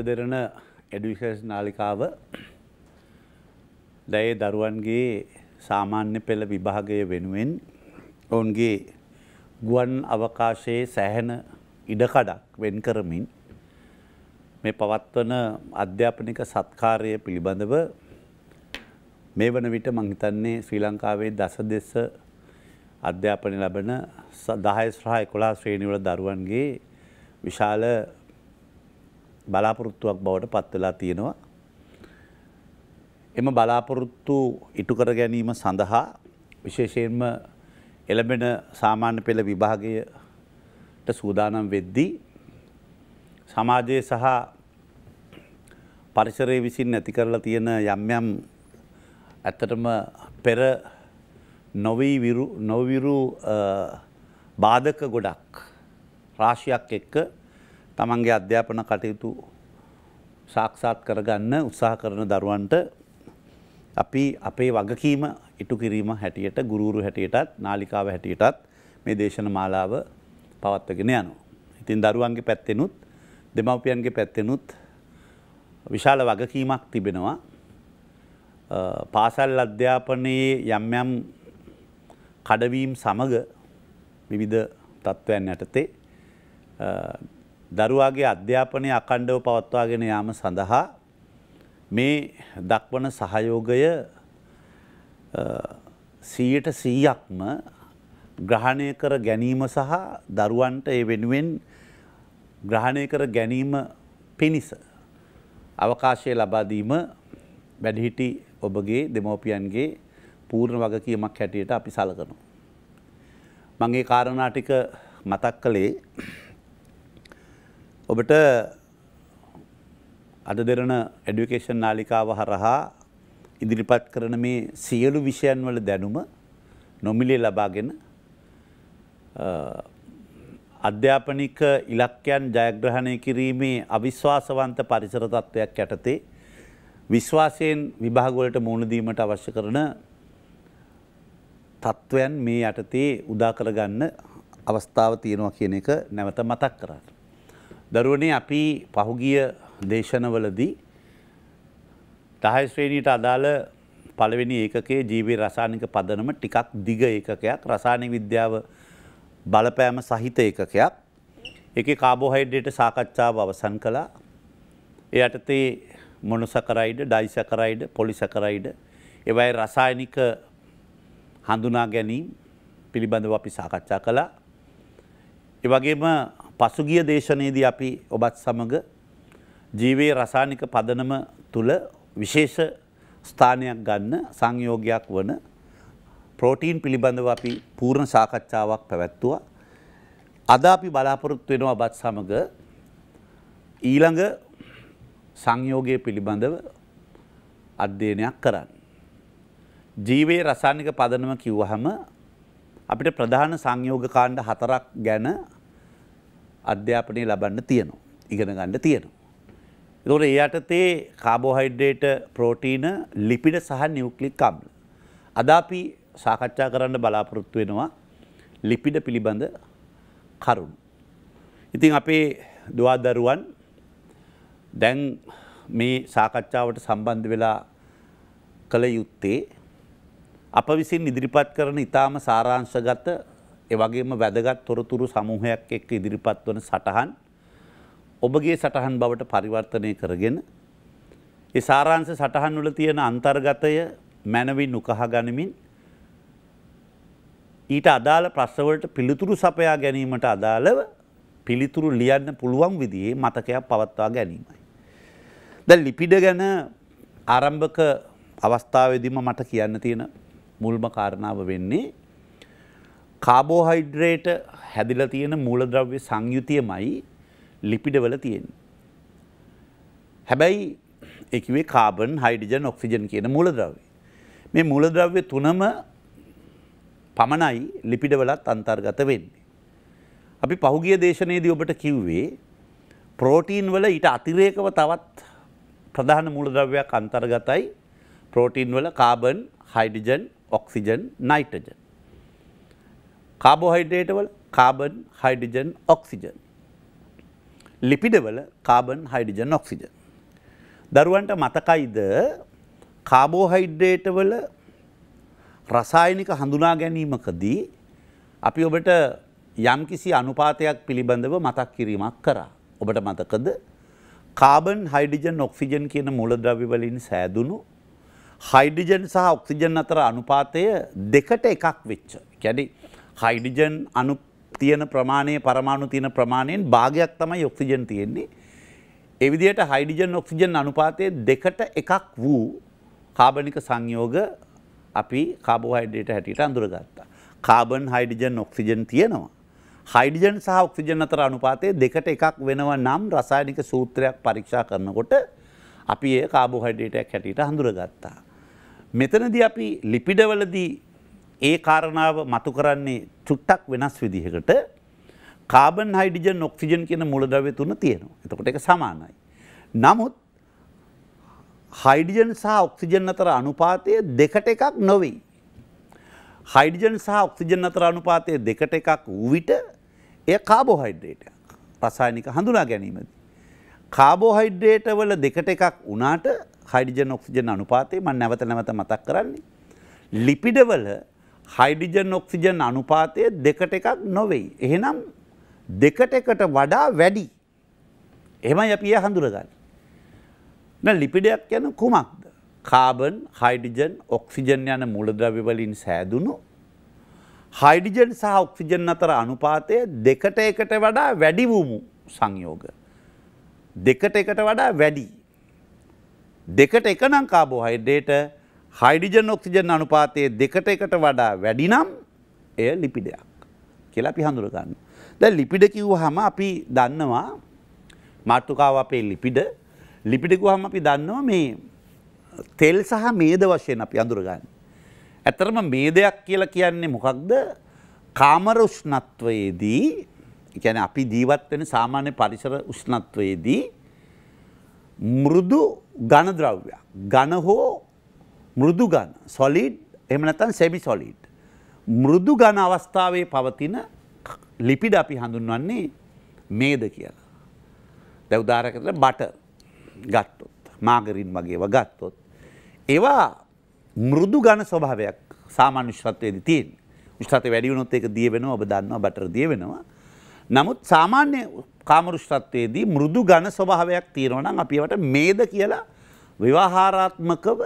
අද දෙරණ එඩියුකේෂන් නාලිකාව දේ දරුවන්ගේ සාමාන්‍ය පෙළ විභාගය වෙනුවෙන් ඔවුන්ගේ ගුවන් අවකාශයේ සැහෙන ඉඩකඩක් වෙන් කරමින් මේ පවත්වන අධ්‍යාපනික සත්කාරය පිළිබඳව මේ වන විට මම හිතන්නේ ශ්‍රී ලංකාවේ දසදෙස අධ්‍යාපනය ලැබෙන 10 සහ 11 ශ්‍රේණි වල දරුවන්ගේ විශාල බලාපොරොත්තුවක් බවට පත් වෙලා තියෙනවා. එම බලාපොරොත්තු ඉටු කර ගැනීම සඳහා විශේෂයෙන්ම එළඹෙන සාමාන්‍ය පෙළ විභාගයට සූදානම් වෙද්දී සමාජයේ සහ පරිසරයේ විසින් ඇති කරලා තියෙන යම් ඇත්තටම පෙර නොවිරු බාධක ගොඩක් රාශියක් එක්ක තමන්ගේ අධ්‍යාපන කටයුතු සාක්ෂාත් කරගන්න උත්සාහ කරන දරුවන්ට අපි අපේ වගකීම ඉටු කිරීම හැටියට ගුරුවරු හැටියටත් නාලිකාව හැටියටත් මේ දේශන මාලාව පවත්වගෙන යනවා. ඉතින් දරුවන්ගේ පැත්තෙනුත් දෙමව්පියන්ගේ පැත්තෙනුත් විශාල වගකීමක් තිබෙනවා. පාසල් අධ්‍යාපනයේ යම් කඩවීම් සමග විවිධ තත්ත්වයන් යටතේ දරුවාගේ අධ්‍යාපනය අඛණ්ඩව පවත්වාගෙන යාම සඳහා මේ දක්වන සහයෝගය 100%ක්ම ග්‍රහණය කර ගැනීම සහ දරුවන්ට ඒ වෙනුවෙන් ග්‍රහණය කර ගැනීම පිණිස අවකාශය ලබා දීම වැඩිහිටි ඔබගේ දෙමව්පියන්ගේ පූර්ණ වගකීමක් හැටියට අපි සලකනවා. මම මේ කාරණා ටික මතක් කළේ ඔබට අද දෙරණ එඩියුකේෂන් නාලිකාව හරහා ඉදිරිපත් කරන මේ සියලු විෂයන් වල දැනුම නොමිලේ ලබාගෙන අධ්‍යාපනික ඉලක්කයන් ජයග්‍රහණය කිරීමේ අවිශ්වාසවන්ත පරිසර තත්ත්වයක් යටතේ විශ්වාසයෙන් විභාග වලට මුහුණ දීමට අවශ්‍ය කරන තත්ත්වයන් මේ යටතේ උදා කරගන්න අවස්ථාව තියෙනවා කියන එක නැවත මතක් කරා. දරුවනේ අපි පහුගිය දේශනවලදී 10 ශ්‍රේණියට අදාළ පළවෙනි ඒකකයේ ජීව රසායනික පදනම ටිකක් දිග ඒකකයක් රසායන විද්‍යාව බලපෑම සහිත ඒකකයක්. ඒකේ කාබෝහයිඩ්‍රේට් සාකච්ඡාව අවසන් කළා. ඒ යටතේ මොනොසැකරයිඩ්, ඩයිසැකරයිඩ්, පොලිසැකරයිඩ් ඒවායේ රසායනික හඳුනා ගැනීම පිළිබඳව අපි සාකච්ඡා කළා. ඒ වගේම පසුගිය දේශනයේදී අපි ඔබත් සමග ජීවයේ රසායනික පදනම තුල විශේෂ ස්ථානයක් ගන්න සංයෝගයක් වන ප්‍රෝටීන් පිළිබඳව අපි පූර්ණ සාකච්ඡාවක් පැවැත්තුවා. අද අපි බලාපොරොත්තු වෙනවා ඔබත් සමග ඊළඟ සංයෝගයේ පිළිබඳව අධ්‍යයනයක් කරන්න. ජීවයේ රසායනික පදනම කිව්වහම අපිට ප්‍රධාන සංයෝග කාණ්ඩ 4ක් ගැන අධ්‍යාපනය ලබන්න තියෙනවා, ඉගෙන ගන්න තියෙනවා. ඒතකොට ඒ යටතේ කාබෝහයිඩ්‍රේට්, ප්‍රෝටීන, ලිපිඩ සහ නියුක්ලික් අම්ල. අද අපි සාකච්ඡා කරන්න බලාපොරොත්තු වෙනවා ලිපිඩ පිළිබඳ කරුණු. ඉතින් අපේ දුවා දරුවන් දැන් මේ සාකච්ඡාවට සම්බන්ධ වෙලා කළ යුත්තේ අප විසින් ඉදිරිපත් කරන ඉතාම සාරාංශගත ඒ වගේම වැදගත් තොරතුරු සමූහයක් එක්ක ඉදිරිපත් වන සටහන් ඔබගේ සටහන් බවට පරිවර්තනය කරගෙන ඒ සාරාංශ සටහන් වල තියෙන අන්තර්ගතය මනවින් උකහා ගනිමින් ඊට අදාළ ප්‍රශ්න වලට පිළිතුරු සපයා ගැනීමට අදාළව පිළිතුරු ලියන්න පුළුවන් විදිහේ මතකයක් පවත්වා ගැනීමයි. දැන් ලිපිඩ ගැන ආරම්භක අවස්ථාවේදීම මට කියන්න තියෙන මුල්ම කාරණාව වෙන්නේ කාබෝහයිඩ්‍රේට් හැදිලා තියෙන මූලද්‍රව්‍ය සංයුතියමයි ලිපිඩවල තියෙන්නේ. හැබැයි ඒ කිව්වේ කාබන්, හයිඩ්‍රජන්, ඔක්සිජන් කියන මූලද්‍රව්‍ය. මේ මූලද්‍රව්‍ය තුනම පමණයි ලිපිඩවලත් අන්තර්ගත වෙන්නේ. අපි පහුගිය දේශනාවේදී ඔබට කිව්වේ ප්‍රෝටීන් වල ඊට අතිරේකව තවත් ප්‍රධාන මූලද්‍රව්‍යයක් අන්තර්ගතයි. ප්‍රෝටීන් වල carbon, hydrogen, oxygen, nitrogen. Carbohydrate වල කාබන්, හයිඩ්‍රජන්, ඔක්සිජන්. ලිපිඩවල කාබන් හයිඩ්‍රජන් ඔක්සිජන්. දරුවන්ට මතකයිද කාබෝහයිඩ්‍රේට් වල රසායනික හඳුනා ගැනීමකදී අපි ඔබට යම්කිසි අනුපාතයක් පිළිබඳව මතක් කිරීමක් කරා. ඔබට මතකද කාබන් හයිඩ්‍රජන් ඔක්සිජන් කියන මූලද්‍රව්‍ය වලින් සෑදුණු හයිඩ්‍රජන් සහ ඔක්සිජන් අතර අනුපාතය 2:1 වෙච්ච. කියන්නේ හයිඩ්‍රජන් අණු තියෙන ප්‍රමාණය පරමාණු තියෙන ප්‍රමාණයෙන් භාගයක් තමයි ඔක්සිජන් තියෙන්නේ. ඒ විදිහට හයිඩ්‍රජන් ඔක්සිජන් අනුපාතය 2:1 වූ කාබනික සංයෝග අපි කාබෝහයිඩ්‍රේට් හැටියට අඳුරගත්තා. කාබන් හයිඩ්‍රජන් ඔක්සිජන් තියෙනවා. හයිඩ්‍රජන් සහ ඔක්සිජන් අතර අනුපාතය 2:1 වෙනවා නම් රසායනික සූත්‍රයක් පරීක්ෂා කරනකොට අපි ඒ කාබෝහයිඩ්‍රේට් හැටියට අඳුරගත්තා. මෙතනදී අපි ලිපිඩවලදී ඒ කාරණාව මතු කරන්නේ චුට්ටක් වෙනස් විදිහකට. කාබන් හයිඩ්‍රජන් ඔක්සිජන් කියන මූලද්‍රව්‍ය තුන තියෙනවා. එතකොට ඒක සමානයි. නමුත් හයිඩ්‍රජන් සහ ඔක්සිජන් අතර අනුපාතය 2:1 නොවේ. හයිඩ්‍රජන් සහ ඔක්සිජන් අතර අනුපාතය 2:1 වූ විට එය කාබෝහයිඩ්‍රේට් රසායනික හඳුනා ගැනීමදී. කාබෝහයිඩ්‍රේට් වල 2:1 වුණාට හයිඩ්‍රජන් ඔක්සිජන් අනුපාතය මම නැවත මතක් කරන්නේ. ලිපිඩවල හයිඩ්‍රජන් ඔක්සිජන් අනුපාතය 2:1 නොවෙයි. එහෙනම් 2:1 වඩා වැඩි. එහෙමයි අපි ඒ හඳුනගන්නේ. දැන් ලිපිඩයක් කියන්නේ කුමක්ද? කාබන්, හයිඩ්‍රජන්, ඔක්සිජන් යන මූලද්‍රව්‍ය වලින් සෑදුණු හයිඩ්‍රජන් සහ ඔක්සිජන් අතර අනුපාතය 2:1 වඩා වැඩි වූ සංයෝග. 2:1 වඩා වැඩි. 2:1 නම් කාබෝහයිඩ්‍රේට් හයිඩ්‍රජන් ඔක්සිජන් අනුපාතයේ 2:1 වඩා වැඩි නම් එය ලිපිඩයක් කියලා අපි හඳුර ගන්නවා. දැන් ලිපිඩ කිව්වහම අපි දන්නවා මාතෘකාව අපේ ලිපිඩ. ලිපිඩ කිව්වහම අපි දන්නවා මේ තෙල් සහ මේද වශයෙන් අපි හඳුර ගන්න. ඇත්තටම මේදයක් කියලා කියන්නේ මොකක්ද? කාමර උෂ්ණත්වයේදී, ඒ කියන්නේ අපි ජීවත් වෙන සාමාන්‍ය පරිසර උෂ්ණත්වයේදී මෘදු ඝන ද්‍රව්‍යයක්, ඝන හෝ මෘදු ඝන solid එහෙම නැත්නම් semi solid මෘදු ඝන අවස්ථාවේ පවතින ලිපිඩ අපි හඳුන්වන්නේ මේද කියලා. දැන් උදාහරණයකට බටර් ගත්තොත්, මාගරින් වගේ ඒවා ගත්තොත්, ඒවා මෘදු ඝන ස්වභාවයක් සාමාන්‍ය උෂ්ණත්වයේදී තියෙන. උෂ්ණත්වය වැඩි වුණොත් ඒක දිය වෙනවා. ඔබ දන්නවා බටර් දිය වෙනවා. නමුත් සාමාන්‍ය කාමර උෂ්ණත්වයේදී මෘදු ඝන ස්වභාවයක් තියෙනවා නම් අපි ඒවට මේද කියලා ව්‍යවහාරාත්මකව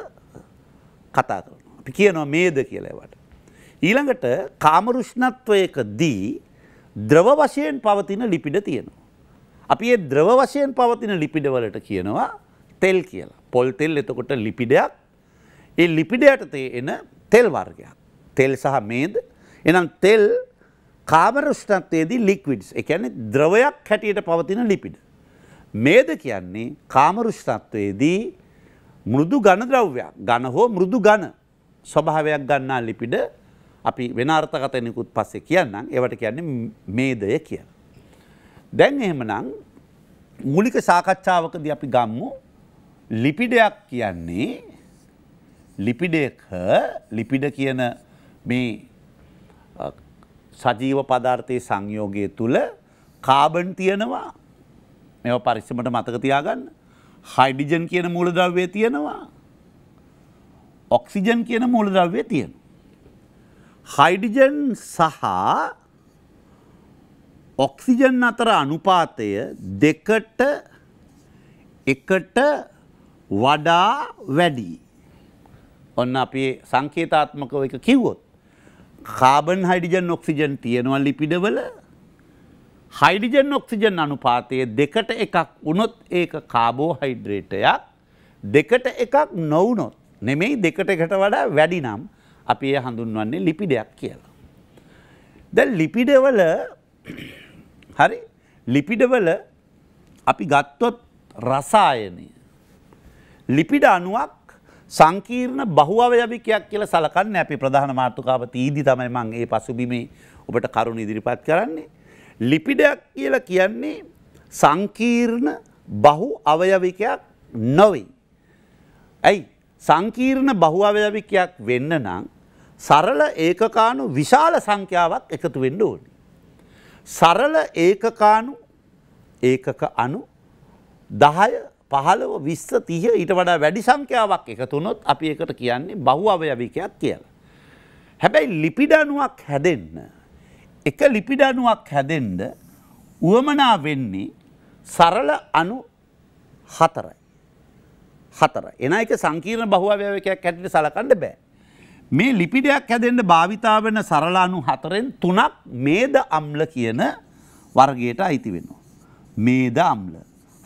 කතා කරනවා. අපි කියනවා මේද කියලා ඒවට. ඊළඟට කාම රුෂ්ණත්වයකදී ද්‍රව වශයෙන් පවතින ලිපිඩ තියෙනවා. අපි ඒ ද්‍රව වශයෙන් පවතින ලිපිඩ වලට කියනවා තෙල් කියලා. පොල් තෙල් එතකොට ලිපිඩයක්. ඒ ලිපිඩයට තියෙන තෙල් වර්ගයක්. තෙල් සහ මේද. එහෙනම් තෙල් කාම රුෂ්ණත්වයේදී ලික්විඩ්ස්. ඒ කියන්නේ ද්‍රවයක් හැටියට පවතින ලිපිඩ. මේද කියන්නේ කාම රුෂ්ණත්වයේදී මෘදු ඝන ද්‍රව්‍යයක්, ඝන හෝ මෘදු ඝන ස්වභාවයක් ගන්නා ලිපිඩ. අපි වෙන අර්ථකථනයකුත් පස්සේ කියන්නම්. ඒවට කියන්නේ මේදය කියලා. දැන් එහෙමනම් මූලික සාකච්ඡාවකදී අපි ගමු ලිපිඩයක් කියන්නේ ලිපිඩ කියන මේ සජීව පදාර්ථයේ සංයෝගය තුල කාබන් තියෙනවා. මේවා පරිස්සමට මතක තියාගන්න. හයිඩ්‍රජන් කියන මූලද්‍රව්‍යය තියෙනවා. ඔක්සිජන් කියන මූලද්‍රව්‍යය තියෙනවා. හයිඩ්‍රජන් සහ ඔක්සිජන් අතර අනුපාතය 2:1 වඩා වැඩි. ඔන්න අපි සංකේතාත්මකව එක කිව්වොත් කාබන් හයිඩ්‍රජන් ඔක්සිජන් තියෙනවා ලිපිඩවල. හයිඩ්‍රජන් ඔක්සිජන් අනුපාතයේ 2:1 වුණොත් ඒක කාබෝහයිඩ්‍රේටයක්. 2:1 නොවුනොත් නෙමෙයි 2:1 වඩා වැඩි නම් අපි ඒ හඳුන්වන්නේ ලිපිඩයක් කියලා. දැන් ලිපිඩවල අපි ගත්තොත් රසායනය ලිපිඩ අණුවක් සංකීර්ණ බහුඅවයවිකයක් කියලා සලකන්නේ. අපි ප්‍රධාන මාතෘකාව තීදි තමයි මම මේ පසුබිමේ ඔබට කරුණු ඉදිරිපත් කරන්නේ. ලිපිඩයක් කියලා කියන්නේ සංකීර්ණ බහු අවයවිකයක් නොවේ. ඇයි? සංකීර්ණ බහු අවයවිකයක් වෙන්න නම් සරල ඒකකාණු විශාල සංඛ්‍යාවක් එකතු වෙන්න ඕනේ. සරල ඒකකාණු ඒකක අණු 10 15 20 30 ඊට වඩා වැඩි සංඛ්‍යාවක් එකතු වුණොත් අපි ඒකට කියන්නේ බහු අවයවිකයක් කියලා. හැබැයි ලිපිඩ අණුවක් හැදෙන්න එක ලිපිඩ අණුවක් හැදෙන්න උවමනා වෙන්නේ සරල අණු 4යි. 4. එන එක සංකීර්ණ බහු අවයවිකයක් හැටියට සලකන්න බෑ. මේ ලිපිඩයක් හැදෙන්න භාවිතා වෙන සරල අණු 4න් 3ක් මේද අම්ල කියන වර්ගයට අයිති වෙනවා. මේද අම්ල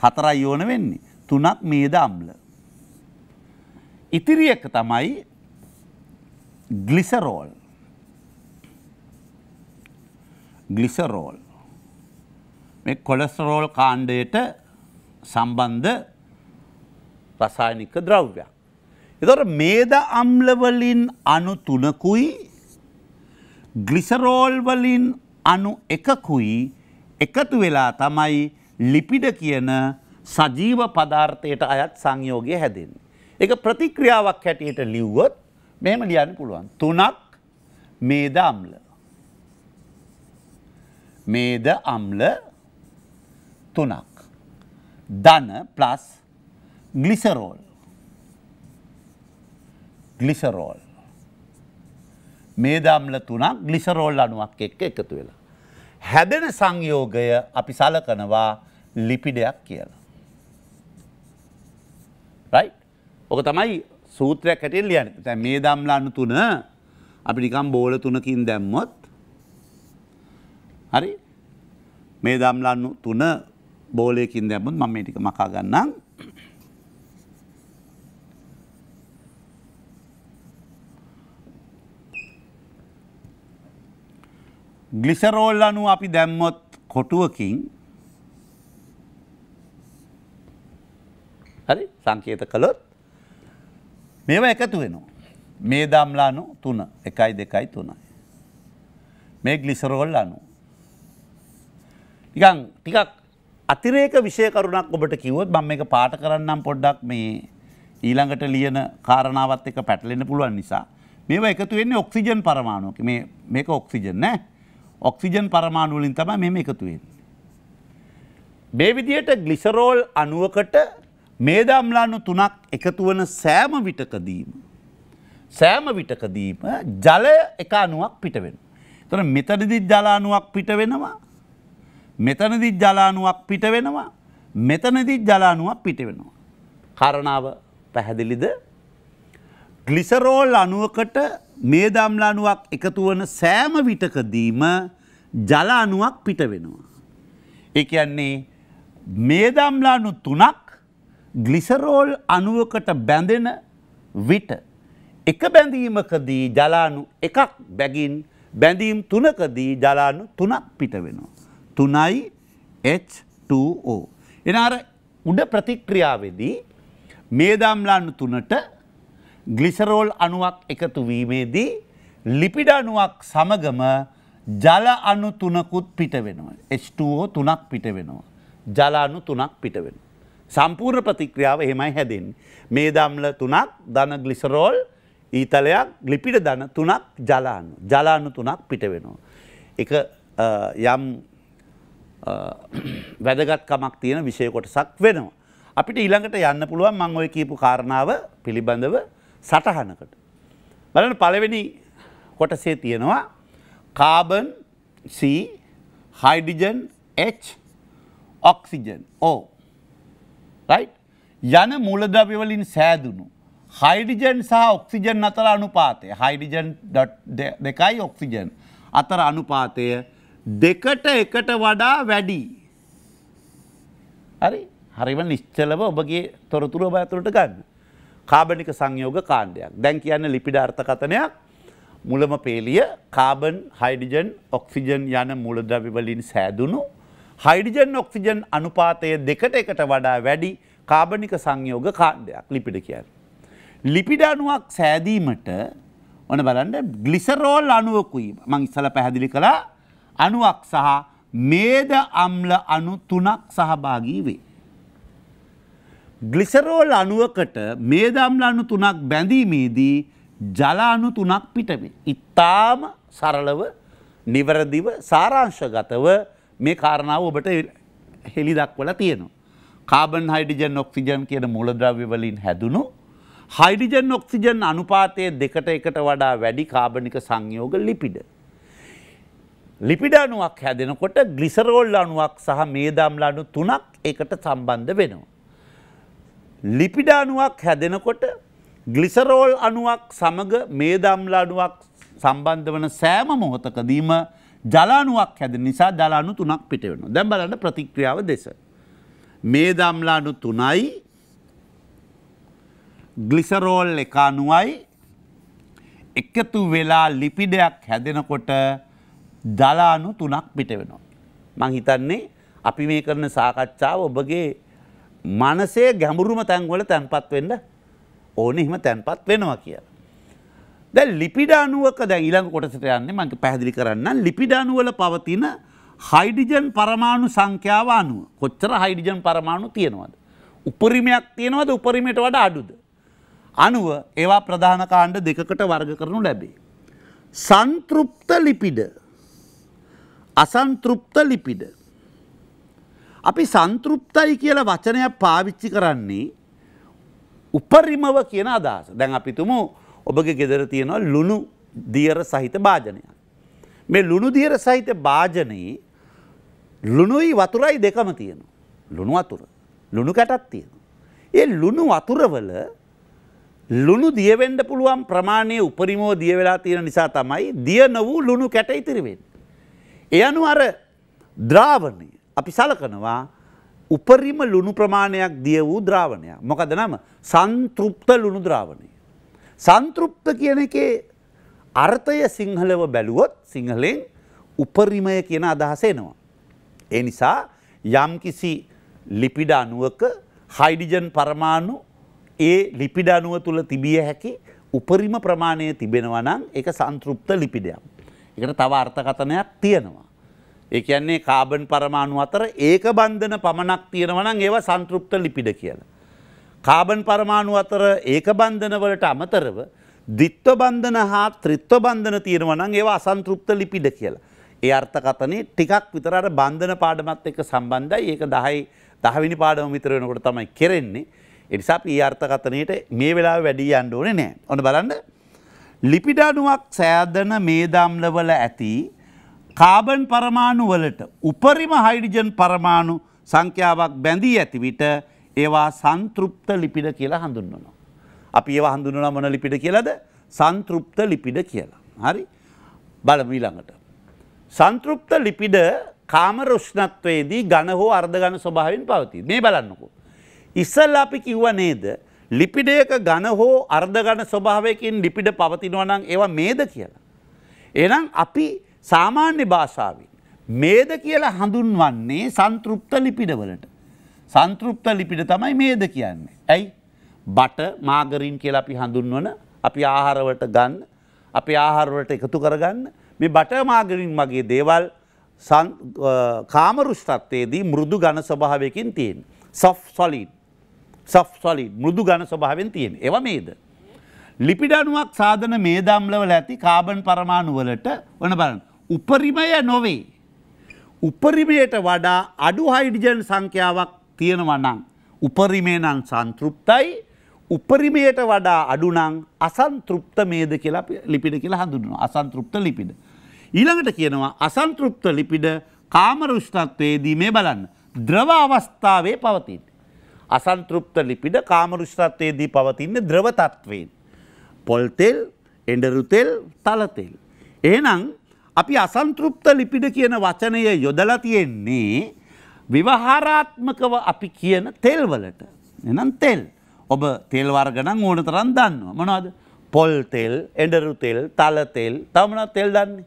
4යි ඕන වෙන්නේ. 3ක් මේද අම්ල. ඉතිරි එක තමයි ග්ලිසරෝල්. ග්ලිසරෝල් මේ කොලෙස්ටරෝල් කාණ්ඩයට සම්බන්ධ රසායනික ද්‍රව්‍යයක්. ඒතකොට මේද අම්ල වලින් අණු 3කුයි ග්ලිසරෝල් වලින් අණු 1කුයි එකතු වෙලා තමයි ලිපිඩ කියන සජීව පදාර්ථයට අයත් සංයෝගය හැදෙන්නේ. ඒක ප්‍රතික්‍රියාවක් හැටියට ලිව්වොත් මෙහෙම ලියන්න පුළුවන්. 3ක් මේද අම්ල. මේද අම්ල 3ක්. ධන + ග්ලිසරෝල්. ග්ලිසරෝල්. මේද අම්ල 3ක් ග්ලිසරෝල් අණුවක් එක්ක එකතු වෙලා හැදෙන සංයෝගය අපි සලකනවා ලිපිඩයක් කියලා. රයිට්? ඔක තමයි සූත්‍රයක් හැටියට ලියන්නේ. දැන් මේද අම්ල අණු 3 අපි නිකන් බෝල 3කින් දැම්මොත් හරි? මේද අම්ල අණු 3 බෝලයකින් දැම්මොත් මම මේ ටික මකා ගන්නම්. ග්ලිසරෝල් අණු අපි දැම්මොත් කොටුවකින් හරි සංකේත කළොත් මේවා එකතු වෙනවා. මේද අම්ල අණු 3 1 2 3යි. මේ ග්ලිසරෝල් අණු. නිකන් ටිකක් අතිරේක විෂය කරුණක් ඔබට කිව්වොත් මම මේක පාට කරන්නම් පොඩ්ඩක් මේ ඊළඟට ලියන කාරණාවත් එක්ක පැටලෙන්න පුළුවන් නිසා මේවා එකතු වෙන්නේ ඔක්සිජන් පරමාණුක. මේක ඔක්සිජන් නෑ. ඔක්සිජන් පරමාණු වලින් තමයි මෙහෙම එකතු වෙන්නේ. මේ විදිහට ග්ලිසරෝල් අණුවකට මේද අම්ල අණු 3ක් එකතු වෙන සෑම විටකදීම ජලය එක අණුවක් පිට වෙනවා. ඒතර මෙතනදිත් ජල අණුවක් පිට වෙනවා. මෙතනදිත් ජල අණුවක් පිට වෙනවා. මෙතනදිත් ජල අණුවක් පිට වෙනවා. කාරණාව පැහැදිලිද? ග්ලිසරෝල් අණුවකට මේද අම්ල අණුවක් එකතු වන සෑම විටකදීම ජල අණුවක් පිට වෙනවා. ඒ කියන්නේ මේද අම්ල අණු 3ක් ග්ලිසරෝල් අණුවකට බැඳෙන විට එක බැඳීමකදී ජල අණු 1ක් බැගින් බැඳීම් 3කදී ජල අණු 3ක් පිට වෙනවා. 3යි H2O. එන අර උඩ ප්‍රතික්‍රියාවේදී මේද අම්ල අණු 3ට ග්ලිසරෝල් අණුවක් එකතු වීමේදී ලිපිඩ අණුවක් සමගම ජල අණු 3කුත් පිට වෙනවා. H2O 3ක් පිට වෙනවා. ජල අණු 3ක් පිට වෙනවා. සම්පූර්ණ ප්‍රතික්‍රියාව එහෙමයි හැදෙන්නේ. මේද අම්ල 3ක් ධන ග්ලිසරෝල් ඊතලයක් ලිපිඩ ධන 3ක් ජල අණු. ජල අණු 3ක් පිට වෙනවා. ඒක යම් වැදගත්කමක් තියෙන විෂය කොටසක් වෙනවා. අපිට ඊළඟට යන්න පුළුවන් මම ඔය කියපු කාරණාව පිළිබඳව සටහනකට. බලන්න පළවෙනි කොටසේ තියෙනවා carbon C hydrogen H oxygen O. right? යන මූලද්‍රව්‍ය වලින් සෑදුණු හයිඩ්‍රජන් සහ ඔක්සිජන් අතර අනුපාතය හයිඩ්‍රජන් 2යි ඔක්සිජන් අතර අනුපාතය 2ට 1ට වඩා වැඩි. හරි? හරිම නිශ්චලව ඔබගේ තොරතුරු ඔබ ඇතුළට ගන්න. කාබනික සංයෝග කාණ්ඩයක්. දැන් කියන්නේ ලිපිඩ අර්ථකථනයක්. මුලම පේලිය කාබන් හයිඩ්‍රජන් ඔක්සිජන් යන මූලද්‍රව්‍ය වලින් සෑදුණු හයිඩ්‍රජන් ඔක්සිජන් අනුපාතය 2ට 1ට වඩා වැඩි කාබනික සංයෝග කාණ්ඩයක් ලිපිඩ කියන්නේ. ලිපිඩ අණුවක් සෑදීමට ඔන්න බලන්න ග්ලිසරෝල් අණුවකුයි මම ඉස්සලා පැහැදිලි කළා අණුවක් සහ මේද අම්ල අණු 3ක් සහභාගී වේ. ග්ලිසරෝල් අණුවකට මේද අම්ල අණු 3ක් බැඳීමේදී ජල අණු 3ක් පිට වේ. ඉතාම සරලව, නිවැරදිව, සාරාංශගතව මේ කාරණාව ඔබට හෙලිදක්වලා තියෙනවා. කාබන් හයිඩ්‍රජන් ඔක්සිජන් කියන මූලද්‍රව්‍ය වලින් හැදුණු හයිඩ්‍රජන් ඔක්සිජන් අනුපාතයේ 2:1ට වඩා වැඩි කාබනික සංයෝග ලිපිඩ. ලිපිඩ අණුවක් හැදෙනකොට ග්ලිසරෝල් අණුවක් සහ මේදාම්ල අණු 3ක් ඒකට සම්බන්ධ වෙනවා. ලිපිඩ අණුවක් හැදෙනකොට ග්ලිසරෝල් අණුවක් සමග මේදාම්ල අණුවක් සම්බන්ධ වන සෑම මොහොතකදීම ජල අණුවක් හැදෙන නිසා ජල අණු 3ක් පිට වෙනවා. දැන් බලන්න ප්‍රතික්‍රියාව දෙස. මේදාම්ල අණු 3යි ග්ලිසරෝල් 1යි එකතු වෙලා ලිපිඩයක් හැදෙනකොට ජල අණු 3ක් පිට වෙනවා. මම හිතන්නේ අපි මේ කරන සාකච්ඡාව ඔබගේ මනසේ ගැඹුරුම තැන්වල තැන්පත් වෙන්න ඕනේ. එහෙම තැන්පත් වෙනවා කියලා. දැන් ලිපිඩ අණුවක දැන් ඊළඟ කොටසට යන්නේ මම පැහැදිලි කරන්නම්. ලිපිඩ අණුව වල පවතින හයිඩ්‍රජන් පරමාණු සංඛ්‍යාව අනුව කොච්චර හයිඩ්‍රජන් පරමාණු තියෙනවද? උපරිමයක් තියෙනවද? උපරිමයට වඩා අඩුද? අණුව ඒවා ප්‍රධාන කාණ්ඩ දෙකකට වර්ග කරනු ලැබේ. සංතෘප්ත ලිපිඩ, අසන්තෘප්ත ලිපිඩ. අපි සංතෘප්තයි කියලා වචනයක් පාවිච්චි කරන්නේ උපරිමව කියන අදහස. දැන් අපි තුමු ඔබගේ ගෙදර තියෙනවා ලුණු දියර සහිත භාජනයක්. මේ ලුණු දියර සහිත භාජනයේ ලුණුයි වතුරයි දෙකම තියෙනවා. ලුණු වතුර, ලුණු කැටක් තියෙනවා. ඒ ලුණු වතුරවල ලුණු දිය වෙන්න පුළුවන් ප්‍රමාණය උපරිමව දිය වෙලා තියෙන නිසා තමයි දිය නොවූ ලුණු කැට ඉතිරි වෙන්නේ. ඒ අනුව අර ද්‍රාවණය අපි සලකනවා උපරිම ලුණු ප්‍රමාණයක් දිය වූ ද්‍රාවණයක්. මොකද නම? සංතෘප්ත ලුණු ද්‍රාවණය. සංතෘප්ත කියන එකේ අර්ථය සිංහලව බැලුවොත් සිංහලෙන් උපරිමය කියන අදහස එනවා. ඒ නිසා යම්කිසි ලිපිඩ අණුවක හයිඩ්‍රජන් පරමාණු ඒ ලිපිඩ අණුව තුල තිබිය හැකි උපරිම ප්‍රමාණය තිබෙනවා නම් ඒක සංතෘප්ත ලිපිඩයක්. ඒකට තව අර්ථකථනයක් තියෙනවා. ඒ කියන්නේ කාබන් පරමාණු අතර ඒක බන්ධන පමණක් තියෙනවා නම් ඒවා සංතෘප්ත ලිපිඩ කියලා. කාබන් පරමාණු අතර ඒක බන්ධන වලට අමතරව ද්විත්ව බන්ධන හා ත්‍රිත්ව බන්ධන තියෙනවා නම් ඒවා අසන්තෘප්ත ලිපිඩ කියලා. ඒ අර්ථකථනේ ටිකක් විතර අර බන්ධන පාඩමත් එක්ක සම්බන්ධයි. ඒක 10 වෙනි පාඩම විතර වෙනකොට තමයි කෙරෙන්නේ. ඒ නිසා අපි මේ අර්ථකථනෙට මේ වෙලාවේ වැඩි යන්න ඕනේ නැහැ. ඔන්න බලන්න ලිපිඩ අණුවක් සෑදෙන මේදාම්ල වල ඇති කාබන් පරමාණු වලට උපරිම හයිඩ්‍රජන් පරමාණු සංඛ්‍යාවක් බැඳී ඇති විට ඒවා සංතෘප්ත ලිපිඩ කියලා හඳුන්වනවා. අපි ඒවා හඳුන්වනවා මොන ලිපිඩ කියලාද? සංතෘප්ත ලිපිඩ කියලා. හරි? බලමු ඊළඟට. සංතෘප්ත ලිපිඩ කාමර උෂ්ණත්වයේදී ඝන හෝ අර්ධ ඝන ස්වභාවයෙන් පවතී. මේ බලන්නකෝ. ඉස්සෙල්ලා අපි කිව්වා නේද ලිපිඩයක ඝන හෝ අර්ධ ඝන ස්වභාවයකින් ලිපිඩ පවතිනවා නම් ඒවා මේද කියලා. එහෙනම් අපි සාමාන්‍ය භාෂාවෙන් මේද කියලා හඳුන්වන්නේ සංතෘප්ත ලිපිඩවලට. සංතෘප්ත ලිපිඩ තමයි මේද කියන්නේ. ඇයි? බට, මාගරින් කියලා අපි හඳුන්වන අපි ආහාර වලට ගන්න, අපි ආහාර වලට එකතු කරගන්න මේ බට මාගරින් වගේ දේවල් කාම රුෂ්ණත්වයේදී මෘදු ඝන ස්වභාවයකින් තියෙන. soft solid මෘදු ඝන ස්වභාවයෙන් තියෙන. ඒවා මේද. ලිපිඩ අණුවක් සාධන මේදාම්ල වල ඇති කාබන් පරමාණු වලට ඔන්න බලන්න උපරිමය නොවේ උපරිමයට වඩා අඩු හයිඩ්‍රජන් සංඛ්‍යාවක් තියෙනවා නම් උපරිමය නම් සංතෘප්තයි උපරිමයට වඩා අඩු නම් අසන්තෘප්ත මේද කියලා ලිපිඩ කියලා හඳුන්වනවා. අසන්තෘප්ත ලිපිඩ. ඊළඟට කියනවා අසන්තෘප්ත ලිපිඩ කාම රුෂ්ණත්වයේදී මේ බලන්න ද්‍රව අවස්ථාවේ පවතින. අසන්තෘප්ත ලිපිඩ කාම රුෂ්ණත්වයේදී පවතින ද්‍රව තත්වයේ පොල් තෙල්, එඬරු තෙල්, තල තෙල්. එහෙනම් අපි අසන්තෘප්ත ලිපිඩ කියන වචනය යොදලා තියෙන්නේ විවහාරාත්මකව අපි කියන තෙල් වලට. එහෙනම් තෙල්. ඔබ තෙල් වර්ග නම් ඕන තරම් දන්නවා. මොනවද? පොල් තෙල්, එඬරු තෙල්, තල තෙල්. තව මොනවද තෙල් දන්නේ?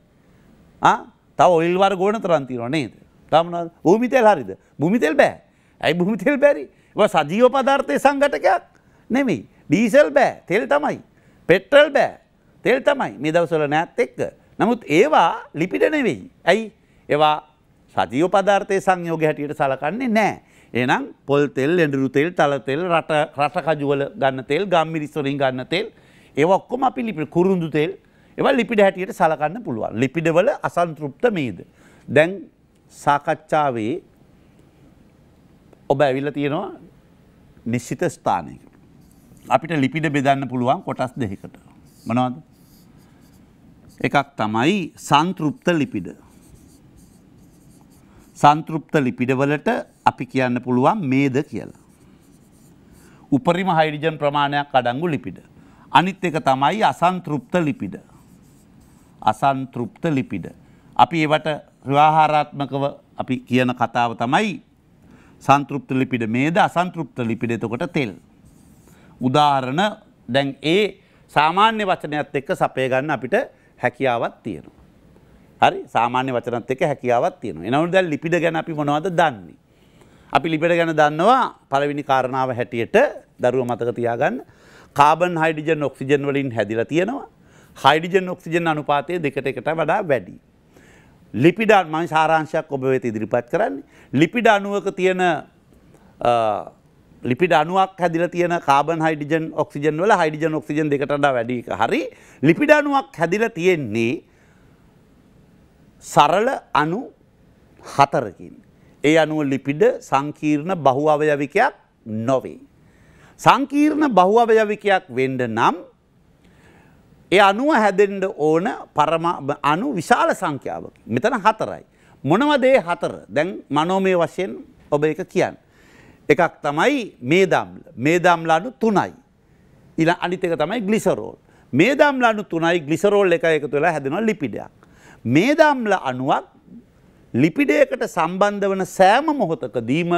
තව ඔයිල් වර්ග ඕන තරම් තියෙනවා නේද? තව මොනවද? භූමි තෙල් හරියද? භූමි තෙල් බෑ. ඇයි භූමි තෙල් බැරි? ඒවා සජීව පදාර්ථයේ සංඝටකයක් නෙමෙයි. ඩීසල් බෑ. තෙල් තමයි. පෙට්‍රල් බෑ. තෙල් තමයි. මේ දවස්වල නැත් එක්ක. නමුත් ඒවා ලිපිඩ නෙවෙයි. ඇයි? ඒවා සජීව පදාර්ථයේ සංයෝගය හැටියට සලකන්නේ නැහැ. එහෙනම් පොල් තෙල්, එඬරු තෙල්, තල තෙල්, රස කජු වල ගන්න තෙල්, ගම්මිරිස් වලින් ගන්න තෙල්, ඒවා ඔක්කොම අපි ලිපිඩ කුරුඳු තෙල්, ඒවා ලිපිඩ හැටියට සලකන්න පුළුවන්. ලිපිඩ වල අසන්තෘප්ත මේද. දැන් සාකච්ඡාවේ ඔබ ඇවිල්ලා තියෙනවා නිශ්චිත ස්ථානයකට. අපිට ලිපිඩ බෙදන්න පුළුවන් කොටස් දෙකකට. මොනවද? එකක් තමයි සංතෘප්ත ලිපිඩ. සංතෘප්ත ලිපිඩ වලට අපි කියන්න පුළුවන් මේද කියලා. උපරිම හයිඩ්‍රජන් ප්‍රමාණයක් අඩංගු ලිපිඩ. අනිත් එක තමයි අසන්තෘප්ත ලිපිඩ. අසන්තෘප්ත ලිපිඩ. අපි ඒවට ව්‍යවහාරාත්මකව අපි කියන කතාව තමයි සන්තෘප්ත ලිපිඩ මේද අසන්තෘප්ත ලිපිඩ. එතකොට තෙල්. උදාහරණ දැන් ඒ සාමාන්‍ය වචනයත් එක්ක සපය ගන්න අපිට හැකියාවක් තියෙනවා. හරි සාමාන්‍ය වචනත් එක්ක හැකියාවක් තියෙනවා. එනවලු දැන් ලිපිඩ ගැන අපි මොනවද දන්නේ? අපි ලිපිඩ ගැන දන්නවා පළවෙනි කාරණාව හැටියට දරුවා මතක තියාගන්න. කාබන් හයිඩ්‍රජන් ඔක්සිජන් වලින් හැදිලා තියෙනවා. හයිඩ්‍රජන් ඔක්සිජන් අනුපාතය දෙකට එකට වඩා වැඩි. ලිපිඩ මම සාරාංශයක් ඔබ වෙත ඉදිරිපත් කරන්නේ. ලිපිඩ අණුවක තියෙන ලිපිඩ අණුවක් හැදිලා තියෙන කාබන් හයිඩ්‍රජන් ඔක්සිජන් වල හයිඩ්‍රජන් ඔක්සිජන් දෙකට වඩා වැඩි එක. හරි ලිපිඩ අණුවක් හැදිලා තියෙන්නේ සරල අණු 4කින්. ඒ අණුව ලිපිඩ සංකීර්ණ බහු අවයවිකයක් නොවේ. සංකීර්ණ බහු අවයවිකයක් වෙන්න නම් ඒ අණුව හැදෙන්න ඕන පරමාණු අණු විශාල සංඛ්‍යාවක්. මෙතන 4යි. මොනවද ඒ 4? දැන් මනෝමය වශයෙන් ඔබ ඒක කියන්න. එකක් තමයි මේද අම්ල. මේද අම්ල අණු 3යි. ඊළඟ අනිත් එක තමයි ග්ලිසරෝල්. මේද අම්ල අණු 3යි ග්ලිසරෝල් එකයි එකතු වෙලා හැදෙන ලිපිඩයක්. මේද අම්ල අණුවක් ලිපිඩයකට සම්බන්ධ වන සෑම මොහොතකදීම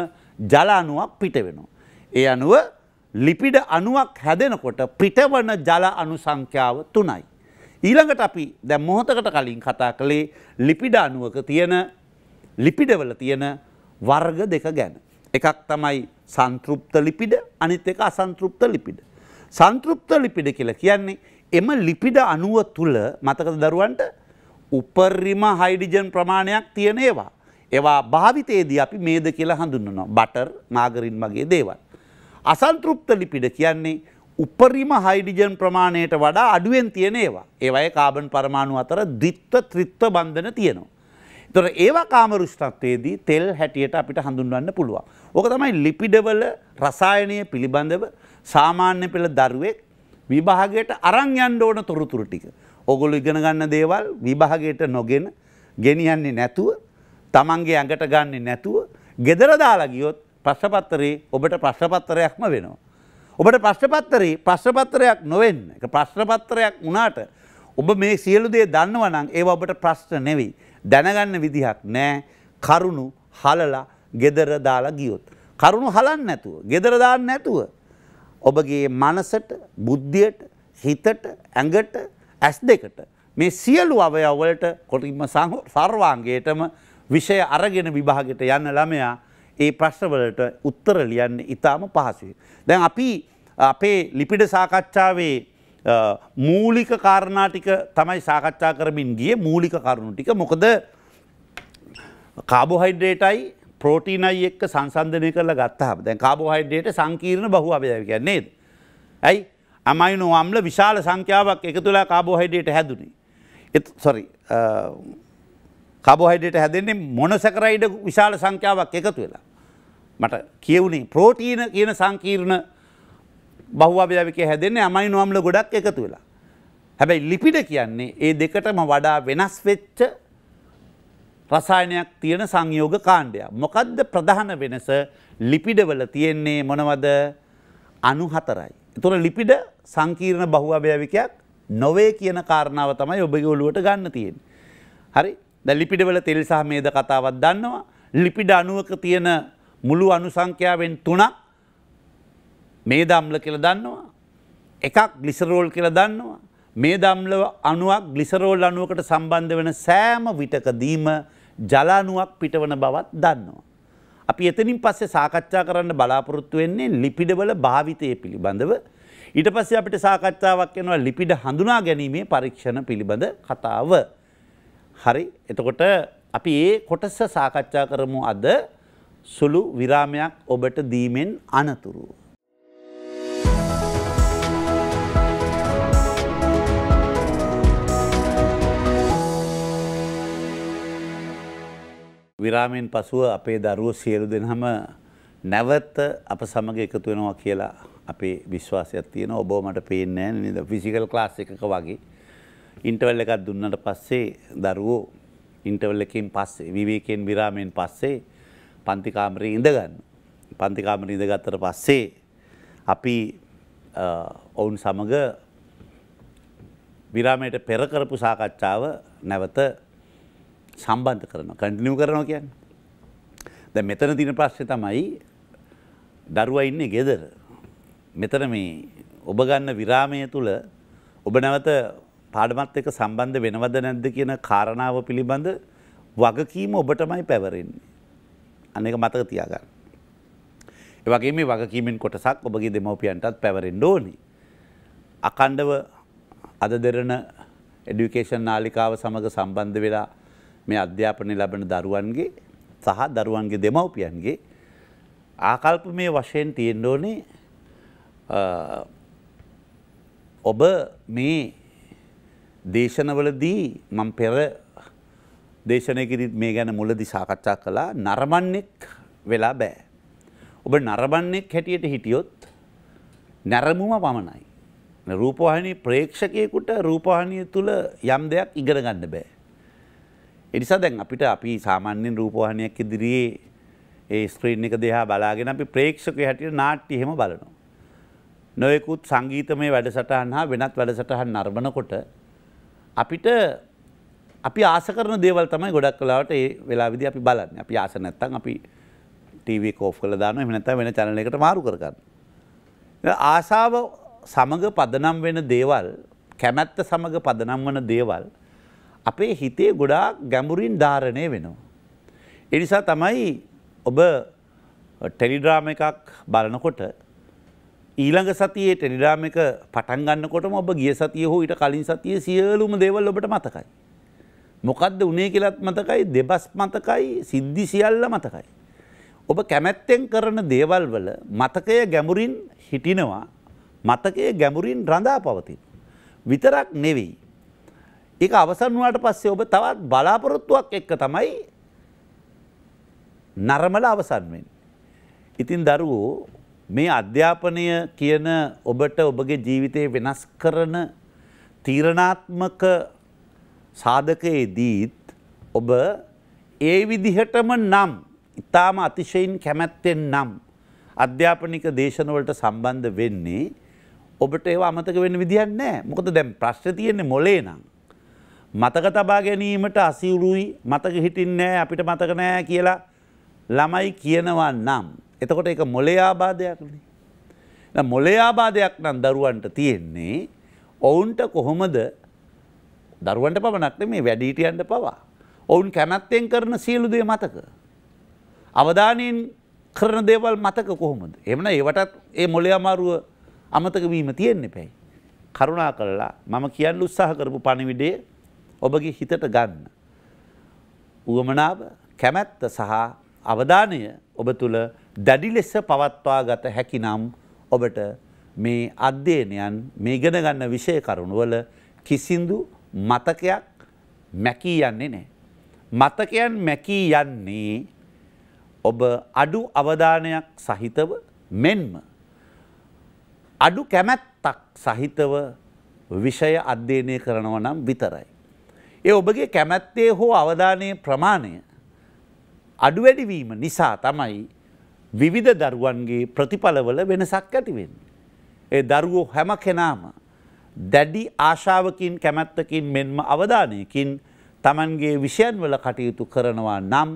ජල අණුවක් පිට වෙනවා. ඒ අණුව ලිපිඩ අණුවක් හැදෙනකොට පිටවන ජල අණු සංඛ්‍යාව 3යි. ඊළඟට අපි දැන් මොහොතකට කලින් කතා කළේ ලිපිඩ අණුවක තියෙන ලිපිඩවල තියෙන වර්ග දෙක ගැන. එකක් තමයි සංතෘප්ත ලිපිඩ අනිත් එක අසන්තෘප්ත ලිපිඩ. සංතෘප්ත ලිපිඩ කියලා කියන්නේ එම ලිපිඩ අණුව තුල මතකද දරුවන්ට උපරිම හයිඩ්‍රජන් ප්‍රමාණයක් තියෙන ඒවා. ඒවා භාවිතයේදී අපි මේද කියලා හඳුන්වනවා. බටර්, මාගරින් වගේ දේවල්. අසන්තෘප්ත ලිපිඩ කියන්නේ උපරිම හයිඩ්‍රජන් ප්‍රමාණයට වඩා අඩුවෙන් තියෙන ඒවා. ඒවායේ කාබන් පරමාණු අතර ද්විත්ව ත්‍රිත්ව බන්ධන තියෙනවා. ඒතර ඒවා කාම රුෂ්ණත්වයේදී තෙල් හැටියට අපිට හඳුන්වන්න පුළුවන්. ඕක තමයි ලිපිඩවල රසායනීය පිළිබඳව සාමාන්‍ය පෙළ දරුවෙක් විභාගයට අරන් යන්න ඕන තොරතුරු ටික. ඕගොල්ලෝ ඉගෙන ගන්න දේවල් විභාගයට නොගෙන ගෙනියන්නේ නැතුව, Tamange ඇඟට ගන්නෙ නැතුව, gedara දාලා ගියොත් ප්‍රශ්නපත්‍රයේ ඔබට ප්‍රශ්නපත්‍රයක්ම වෙනවා. ඔබට ප්‍රශ්නපත්‍රයේ ප්‍රශ්නපත්‍රයක් නොවෙන්න. ඒක ප්‍රශ්නපත්‍රයක් වුණාට ඔබ මේ සියලු දේ දන්නවා නම් ඒව ඔබට ප්‍රශ්න නෙවෙයි. දැනගන්න විදිහක් නැහැ. කරුණු හලලා gedara දාලා ගියොත්. කරුණු හලන්න නැතුව, gedara දාන්න නැතුව ඔබගේ මනසට, බුද්ධියට, හිතට, ඇඟට, ඇස් දෙකට මේ සියලු අවයව වලට කොටින්ම සර්වාංගයටම විෂය අරගෙන විභාගයට යන ළමයා ඒ ප්‍රශ්නවලට උත්තර ලියන්න ඉතාම පහසුයි. දැන් අපි අපේ ලිපිඩ සාකච්ඡාවේ මූලික කාරණා ටික තමයි සාකච්ඡා කරමින් ගියේ. මූලික කරුණු ටික. මොකද කාබෝහයිඩ්‍රේටයි ප්‍රෝටීනයි එක්ක සංසන්දනය කරලා ගත්තාම දැන් කාබෝහයිඩ්‍රේට සංකීර්ණ බහු අවයවයක් නේද? ඇයි? අමයිනෝ අම්ල විශාල සංඛ්‍යාවක් එකතු වෙලා කාබෝහයිඩ්‍රේට හැදුනේ. කාබෝහයිඩ්‍රේට හැදෙන්නේ මොනොසැකරයිඩ් විශාල සංඛ්‍යාවක් එකතු වෙලා. මට කියුනේ ප්‍රෝටීන කියන සංකීර්ණ බහු අවයවිකය හැදෙන්නේ අමයිනෝ අම්ල ගොඩක් එකතු වෙලා. හැබැයි ලිපිඩ කියන්නේ ඒ දෙකටම වඩා වෙනස් වෙච්ච රසායනයක් තියෙන සංයෝග කාණ්ඩයක්. මොකද්ද ප්‍රධාන වෙනස? ලිපිඩවල තියෙන්නේ මොනවද? අණු 4යි. ඒතොර ලිපිඩ සංකීර්ණ බහු අවයවිකයක් නොවේ කියන කාරණාව තමයි ඔබගේ ඔළුවට ගන්න තියෙන්නේ. හරි? දැන් ලිපිඩවල තෙල් සහ මේද කතාවක් දන්නවා. ලිපිඩ අණුවක තියෙන මුළු අණු සංඛ්‍යාවෙන් 3ක් මේද අම්ල කියලා දන්නවා. එකක් ග්ලිසරෝල් කියලා දන්නවා. මේද අම්ල අණුවක් ග්ලිසරෝල් අණුවකට සම්බන්ධ වෙන සෑම විටකදීම ජල අණුවක් පිටවන බවත් දන්නවා. අපි එතනින් පස්සේ සාකච්ඡා කරන්න බලාපොරොත්තු වෙන්නේ ලිපිඩවල භාවිතය පිළිබඳව. ඊට පස්සේ අපිට සාකච්ඡාවක් යනවා ලිපිඩ හඳුනා ගැනීමේ පරීක්ෂණ පිළිබඳ කතාව. හරි එතකොට අපි ඒ කොටස සාකච්ඡා කරමු අද සුළු විරාමයක් ඔබට දීමෙන් අනතුරුව. විරාමයෙන් පසුව අපේ දරුවෝ සියලු දෙනාම නැවත අප සමග එකතු වෙනවා කියලා අපේ විශ්වාසයක් තියෙනවා. ඔබව මට පේන්නේ නැහැ නේද? ෆිසිකල් ක්ලාස් එකක වගේ ඉන්ටර්වල් එකක් දුන්නාට පස්සේ දරුවෝ ඉන්ටර්වල් එකකින් පස්සේ විවේකයෙන් විරාමයෙන් පස්සේ පන්ති කාමරේ ඉඳ ගන්න. පන්ති කාමරේ ඉඳගත්තට පස්සේ අපි ඔවුන් සමග විරාමයට පෙර කරපු සාකච්ඡාව නැවත සම්බන්ධ කරනවා, කන්ටිනියු කරනවා කියන්නේ. දැන් මෙතන තියෙන ප්‍රශ්නේ තමයි දරුවා ඉන්නේ ගෙදර. මෙතන මේ ඔබ ගන්න විරාමය තුළ ඔබ නැවත පාඩමත් එක්ක සම්බන්ධ වෙනවද නැද්ද කියන කාරණාව පිළිබඳ වගකීම ඔබටමයි පැවරෙන්නේ. අන්න ඒක මතක තියාගන්න. ඒ වගේම මේ වගකීමෙන් කොටසක් ඔබගේ දෙමව්පියන්ටත් පැවරෙන්න ඕනේ. අඛණ්ඩව අද දෙරණ এডুকেෂන් නාලිකාව සමග සම්බන්ධ වෙලා මේ අධ්‍යාපනය ලැබෙන දරුවන්ගේ සහ දරුවන්ගේ දෙමව්පියන්ගේ ආකල්පමය වශයෙන් තියෙන්න ඕනේ ඔබ මේ දේශනවලදී මම පෙර දේශනයකදීත් මේ ගැන මුලදී සාකච්ඡා කළා. නරඹන්නෙක් වෙලා බෑ. ඔබ නරඹන්නෙක් හැටියට හිටියොත් නැරඹුම පමණයි. රූපවාහිනී ප්‍රේක්ෂකයෙකුට රූපවාහිනිය තුල යම් දෙයක් ඉගෙන ගන්න බෑ. ඒ නිසා දැන් අපිට අපි සාමාන්‍යයෙන් රූපවාහිනියක් ඉදිරියේ ඒ ස්ක්‍රීන් එක දිහා බලාගෙන අපි ප්‍රේක්ෂකයෙකු හැටියට නාට්‍ය එහෙම බලනවා. නොයෙකුත් සංගීතමය වැඩසටහන් හා වෙනත් වැඩසටහන් නරඹනකොට අපිට අපි ආස කරන දේවල් තමයි ගොඩක් වෙලාවට ඒ වෙලාවේදී අපි බලන්නේ. අපි ආස නැත්තම් අපි ටීවී එක ඕෆ් කරලා දානවා. එහෙම නැත්නම් වෙන channel එකකට මාරු කර ගන්නවා. ආසාව සමග පදනම් වෙන දේවල්, කැමැත්ත සමග පදනම් වෙන දේවල් අපේ හිතේ ගොඩාක් ගැඹුරින් ධාරණය වෙනවා. ඒ නිසා තමයි ඔබ ටෙලිඩ්‍රාම එකක් බලනකොට ඊළඟ සතියේ ටෙලිග්‍රෑම් එක පටන් ගන්නකොටම ඔබ ගිය සතියේ හෝ ඊට කලින් සතියේ සියලුම දේවල් ඔබට මතකයි. මොකද්ද උනේ කියලාත් මතකයි, දෙබස් මතකයි, සිද්ධි සියල්ල මතකයි. ඔබ කැමැත්තෙන් කරන දේවල් වල මතකය ගැඹුරින් හිටිනවා, මතකය ගැඹුරින් රඳා පවතින. විතරක් නෙවෙයි. ඒක අවසන් වුණාට පස්සේ ඔබ තවත් බලාපොරොත්තුවක් එක්ක තමයි නරඹල අවසන් වෙන්නේ. ඉතින් දරුවෝ මේ අධ්‍යාපනය කියන ඔබට ඔබගේ ජීවිතය වෙනස් කරන තීරණාත්මක සාධකයේදීත් ඔබ ඒ විදිහටම නම් ඉතාම අතිශයින් කැමැත්තෙන් නම් අධ්‍යාපනික දේශනවලට සම්බන්ධ වෙන්නේ ඔබට ඒව අමතක වෙන්න විදියක් නැහැ. මොකද දැන් ප්‍රශ්නේ තියෙන්නේ මොලේ නම්. මතක තබා ගැනීමට අසීරුයි, මතක හිටින්නේ නැහැ, අපිට මතක නැහැ කියලා ළමයි කියනවා නම් එතකොට ඒක මොලේ ආබාධයක් නේ. දැන් මොලේ ආබාධයක් නම් දරුවන්ට තියෙන්නේ ඔවුන්ට කොහොමද, දරුවන්ට පමණක් නෙමෙයි වැඩිහිටියන්ට පවා ඔවුන් කැමැත්තෙන් කරන සියලු දේ මතක, අවධානයෙන් කරන දේවල් මතක කොහොමද? එහෙමනම් ඒවටත් ඒ මොලේ අමාරුව අමතක වීම තියෙන්නේ පැයි. කරුණා කරලා මම කියන්න උත්සාහ කරපු පණිවිඩය ඔබගේ හිතට ගන්න. උවමනාව, කැමැත්ත සහ අවධානය ඔබ තුළ දැඩි ලෙස පවත්වා ගත හැකි නම් ඔබට මේ අධ්‍යයනයන්, මේ ඉගෙන ගන්න විෂය කරුණුවල කිසිදු මතකයක් මැකී යන්නේ නැහැ. මතකයන් මැකී යන්නේ ඔබ අඩු අවධානයක් සහිතව, මෙන්ම අඩු කැමැත්තක් සහිතව විෂය අධ්‍යයනය කරනවා නම් විතරයි. ඒ ඔබගේ කැමැත්තේ හෝ අවධානයේ ප්‍රමාණය අඩු වැඩි වීම නිසා තමයි විවිධ දරුවන්ගේ ප්‍රතිඵලවල වෙනසක් ඇති වෙන්නේ. ඒ දරුවෝ හැම කෙනාම දැඩි ආශාවකින්, කැමැත්තකින්, මෙන්ම අවධානයකින් Tamanගේ විෂයන් වල කටයුතු කරනවා නම්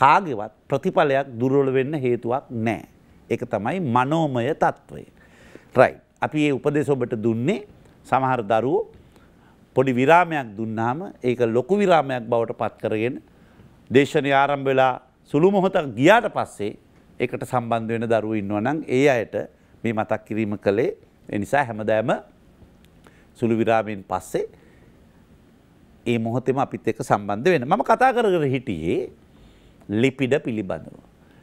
කාගේවත් ප්‍රතිඵලයක් දුර්වල වෙන්න හේතුවක් නැහැ. ඒක තමයි මනෝමය తত্ত্বය. රයිට්. අපි මේ උපදේශ ඔබට දුන්නේ සමහර දරුවෝ පොඩි විරාමයක් දුන්නාම ඒක ලොකු විරාමයක් බවට පත් කරගෙන දේශනය ආරම්භ වෙලා සුළු මොහොතක් ගියාට පස්සේ ඒකට සම්බන්ධ වෙන දරුවෝ ඉන්නවා නම් ඒ අයට මේ මතක් කිරීම කළේ. ඒ නිසා හැමදාම සුළු විරාමයෙන් පස්සේ ඒ මොහොතේම අපිත් එක්ක සම්බන්ධ වෙන්න. මම කතා කරගෙන හිටියේ ලිපිඩ පිළිබඳව.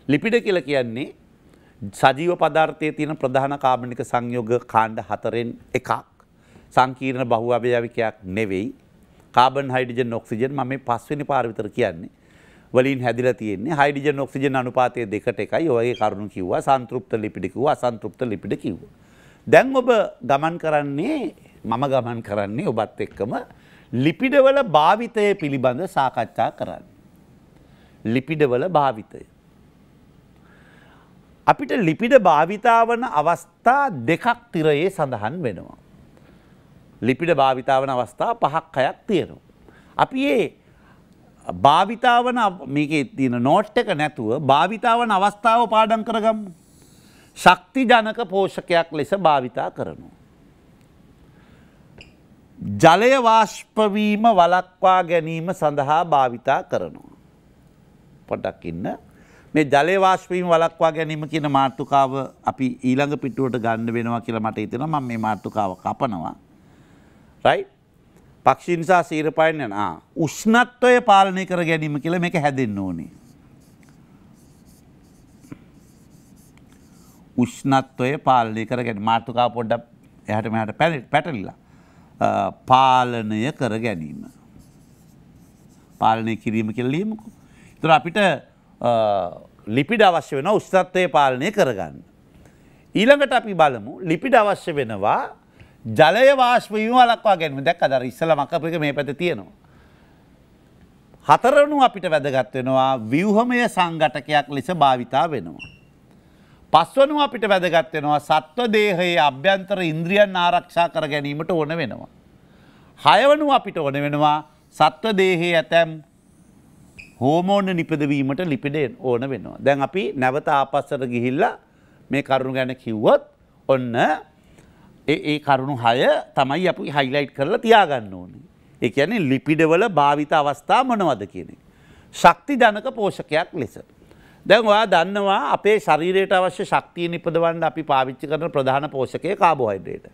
ලිපිඩ කියලා කියන්නේ සජීව පදාර්ථයේ තියෙන ප්‍රධාන කාබනික සංයෝග කාණ්ඩ 4න් එකක්. සංකීර්ණ බහුඅවයවිකයක් නෙවෙයි. කාබන්, හයිඩ්‍රජන්, ඔක්සිජන් මම මේ 5 වෙනි පාර විතර කියන්නේ. වලින් හැදිලා තියෙන්නේ. හයිඩ්‍රජන් ඔක්සිජන් අනුපාතය 2:1යි. ඔය වගේ කරුණු කිව්වා. සංතෘප්ත ලිපිඩ කිව්වා, අසංතෘප්ත ලිපිඩ කිව්වා. දැන් ඔබ ගමන් කරන්නේ, මම ගමන් කරන්නේ ඔබත් එක්කම ලිපිඩවල භාවිතය පිළිබඳ සාකච්ඡා කරන්න. ලිපිඩවල භාවිතය. අපිට ලිපිඩ භාවිතාවන අවස්ථා 2ක් තිරයේ සඳහන් වෙනවා. ලිපිඩ භාවිතාවන අවස්ථා 5ක් 6ක් තියෙනවා. අපි ඒ භාවිතාවන මේකේ තියෙන නෝට් එක නැතුව භාවිතාවන අවස්ථාව පාඩම් කරගමු. ශක්ති ජනක පෝෂකයක් ලෙස භාවිතා කරනවා. ජලය වාෂ්ප වීම වළක්වා ගැනීම සඳහා භාවිතා කරනවා. පොඩක් ඉන්න. මේ ජලය වාෂ්ප වීම වළක්වා ගැනීම කියන මාතෘකාව අපි ඊළඟ පිටුවට ගන්න වෙනවා කියලා මට හිතෙනවා. මම මේ මාතෘකාව කපනවා. රයිට්? පක්ෂි නිසා සීරපයින් යන උෂ්ණත්වය පාලනය කර ගැනීම කියලා මේක හැදෙන්න ඕනේ. උෂ්ණත්වය පාලනය කර ගැනීම මාතෘකාව පොඩ්ඩක් එහාට මෙහාට පැටලිලා. පාලනය කර ගැනීම. පාලනය කිරීම කියලා ලියමුකෝ. ඒතර අපිට ලිපිඩ අවශ්‍ය වෙනවා උෂ්ණත්වය පාලනය කරගන්න. ඊළඟට අපි බලමු ලිපිඩ අවශ්‍ය වෙනවා ජලය වාෂ්ප වීම වළක්වා ගැනීම. දැක්ක අර ඉස්සලා මකපු එක මේ පැත්තේ තියෙනවා. හතරවෙනු අපිට වැදගත් වෙනවා ව්‍යුහමය සංඝටකයක් ලෙස භාවිතා වෙනවා. පස්වෙනු අපිට වැදගත් වෙනවා සත්ව දේහයේ අභ්‍යන්තර ඉන්ද්‍රියන් ආරක්ෂා කර ගැනීමට ඕන වෙනවා. හයවෙනු අපිට ඕන වෙනවා සත්ව දේහයේ ඇතැම් හෝමෝන නිපදවීමට ලිපිඩ ඕන වෙනවා. දැන් අපි නැවත ආපස්සට ගිහිල්ලා මේ කරුණු ගැන කිව්වොත් ඔන්න ඒ කරුණු 6 තමයි අපි හයිලයිට් කරලා තියාගන්න ඕනේ. ඒ කියන්නේ ලිපිඩවල භාවිත අවස්ථා මොනවද කියන එක. ශක්ති ජනක පෝෂකයක් ලෙස. දැන් ඔයා දන්නවා අපේ ශරීරයට අවශ්‍ය ශක්තිය නිපදවන්න අපි පාවිච්චි කරන ප්‍රධාන පෝෂකය කාබෝහයිඩ්‍රේට්.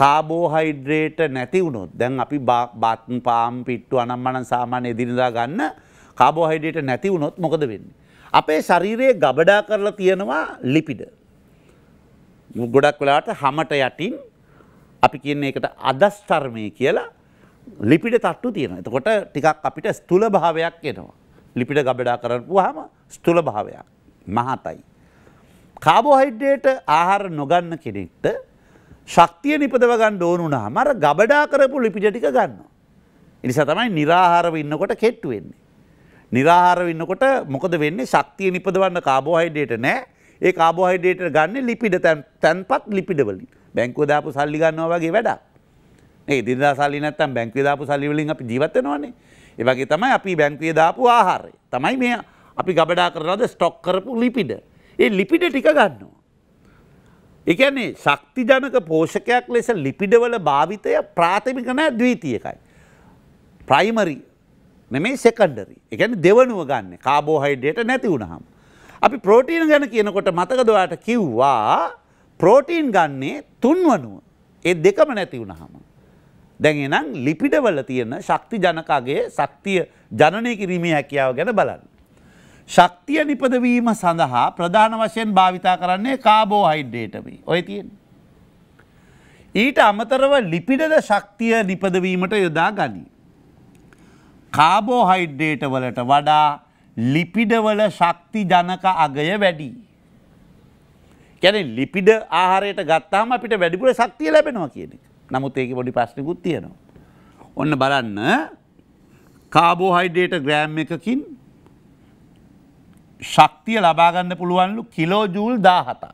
කාබෝහයිඩ්‍රේට් නැති වුණොත් දැන් අපි බත් පාම් පිට්ටු අනම්මනම් සාමාන්‍ය එදිනෙදා ගන්න කාබෝහයිඩ්‍රේට් නැති වුණොත් මොකද වෙන්නේ? අපේ ශරීරයේ ගබඩා කරලා තියෙනවා ලිපිඩ. ගොඩක් වෙලාවට හැමත යටින් අපි කියන්නේ ඒකට අදස්තරමය කියලා ලිපිඩ තට්ටු තියෙනවා. එතකොට ටිකක් අපිට ස්තුල භාවයක් එනවා. ලිපිඩ ගබඩා කරපුවාම ස්තුල භාවයක් මහතයි. කාබෝහයිඩ්‍රේට් ආහාර නොගන්න කෙනෙක්ට ශක්තිය නිපදව ගන්න ඕන වුණාම අර ගබඩා කරපු ලිපිඩ ටික ගන්නවා. ඒ නිසා තමයි निराහාරව ඉන්නකොට කෙට්ටු වෙන්නේ. निराහාරව ඉන්නකොට මොකද වෙන්නේ? ශක්තිය නිපදවන්න කාබෝහයිඩ්‍රේට් නැහැ. ඒ කාබෝහයිඩ්‍රේට් ගන්න ලිපිඩ තැන්පත් ලිපිඩ වලින්. බැංකුවේ දාපු සල්ලි ගන්නවා වගේ වැඩක්. මේ දිනදා සල්ලි නැත්තම් බැංකුවේ දාපු සල්ලි වලින් අපි ජීවත් වෙනවනේ. ඒ වගේ තමයි අපි බැංකුවේ දාපු ආහාරය. තමයි මේ අපි ගබඩා කරනවද ස්ටොක් කරපු ලිපිඩ. ඒ ලිපිඩ ටික ගන්නවා. ඒ කියන්නේ ශක්ති ජනක පෝෂකයක් ලෙස ලිපිඩ වල භාවිතය ප්‍රාථමික නැහැ, ද්විතීයකයි. ප්‍රයිමරි නෙමෙයි සෙකන්ඩරි. ඒ කියන්නේ දෙවනුව ගන්න. කාබෝහයිඩ්‍රේට් නැති වුණාම අපි ප්‍රෝටීන් ගැන කියනකොට මතකද ඔයාට කිව්වා ප්‍රෝටීන් ගන්නේ තුන්වනුව. ඒ දෙකම නැති වුණාම. දැන් එහෙනම් ලිපිඩවල තියෙන ශක්ති ජනකගේ ශක්තිය ජනනය කිරීමේ හැකියාව ගැන බලන්න. ශක්තිය නිපදවීම සඳහා ප්‍රධාන වශයෙන් භාවිතා කරන්නේ කාබෝහයිඩ්‍රේට් මේ. ඔය තියෙන්නේ. ඊට අමතරව ලිපිඩද ශක්තිය නිපදවීමට යොදා ගනී. කාබෝහයිඩ්‍රේට් වලට වඩා ලිපිඩවල ශක්ති ජනක අගය වැඩි. කියන්නේ ලිපිඩ ආහාරයට ගත්තාම අපිට වැඩිපුර ශක්තිය ලැබෙනවා කියන එක. නමුත් ඒකේ පොඩි ප්‍රශ්නකුත් තියෙනවා. ඔන්න බලන්න කාබෝහයිඩ්‍රේට් ග්‍රෑම් එකකින් ශක්තිය ලබා ගන්න පුළුවන්ලු කිලෝ ජූල් 17ක්.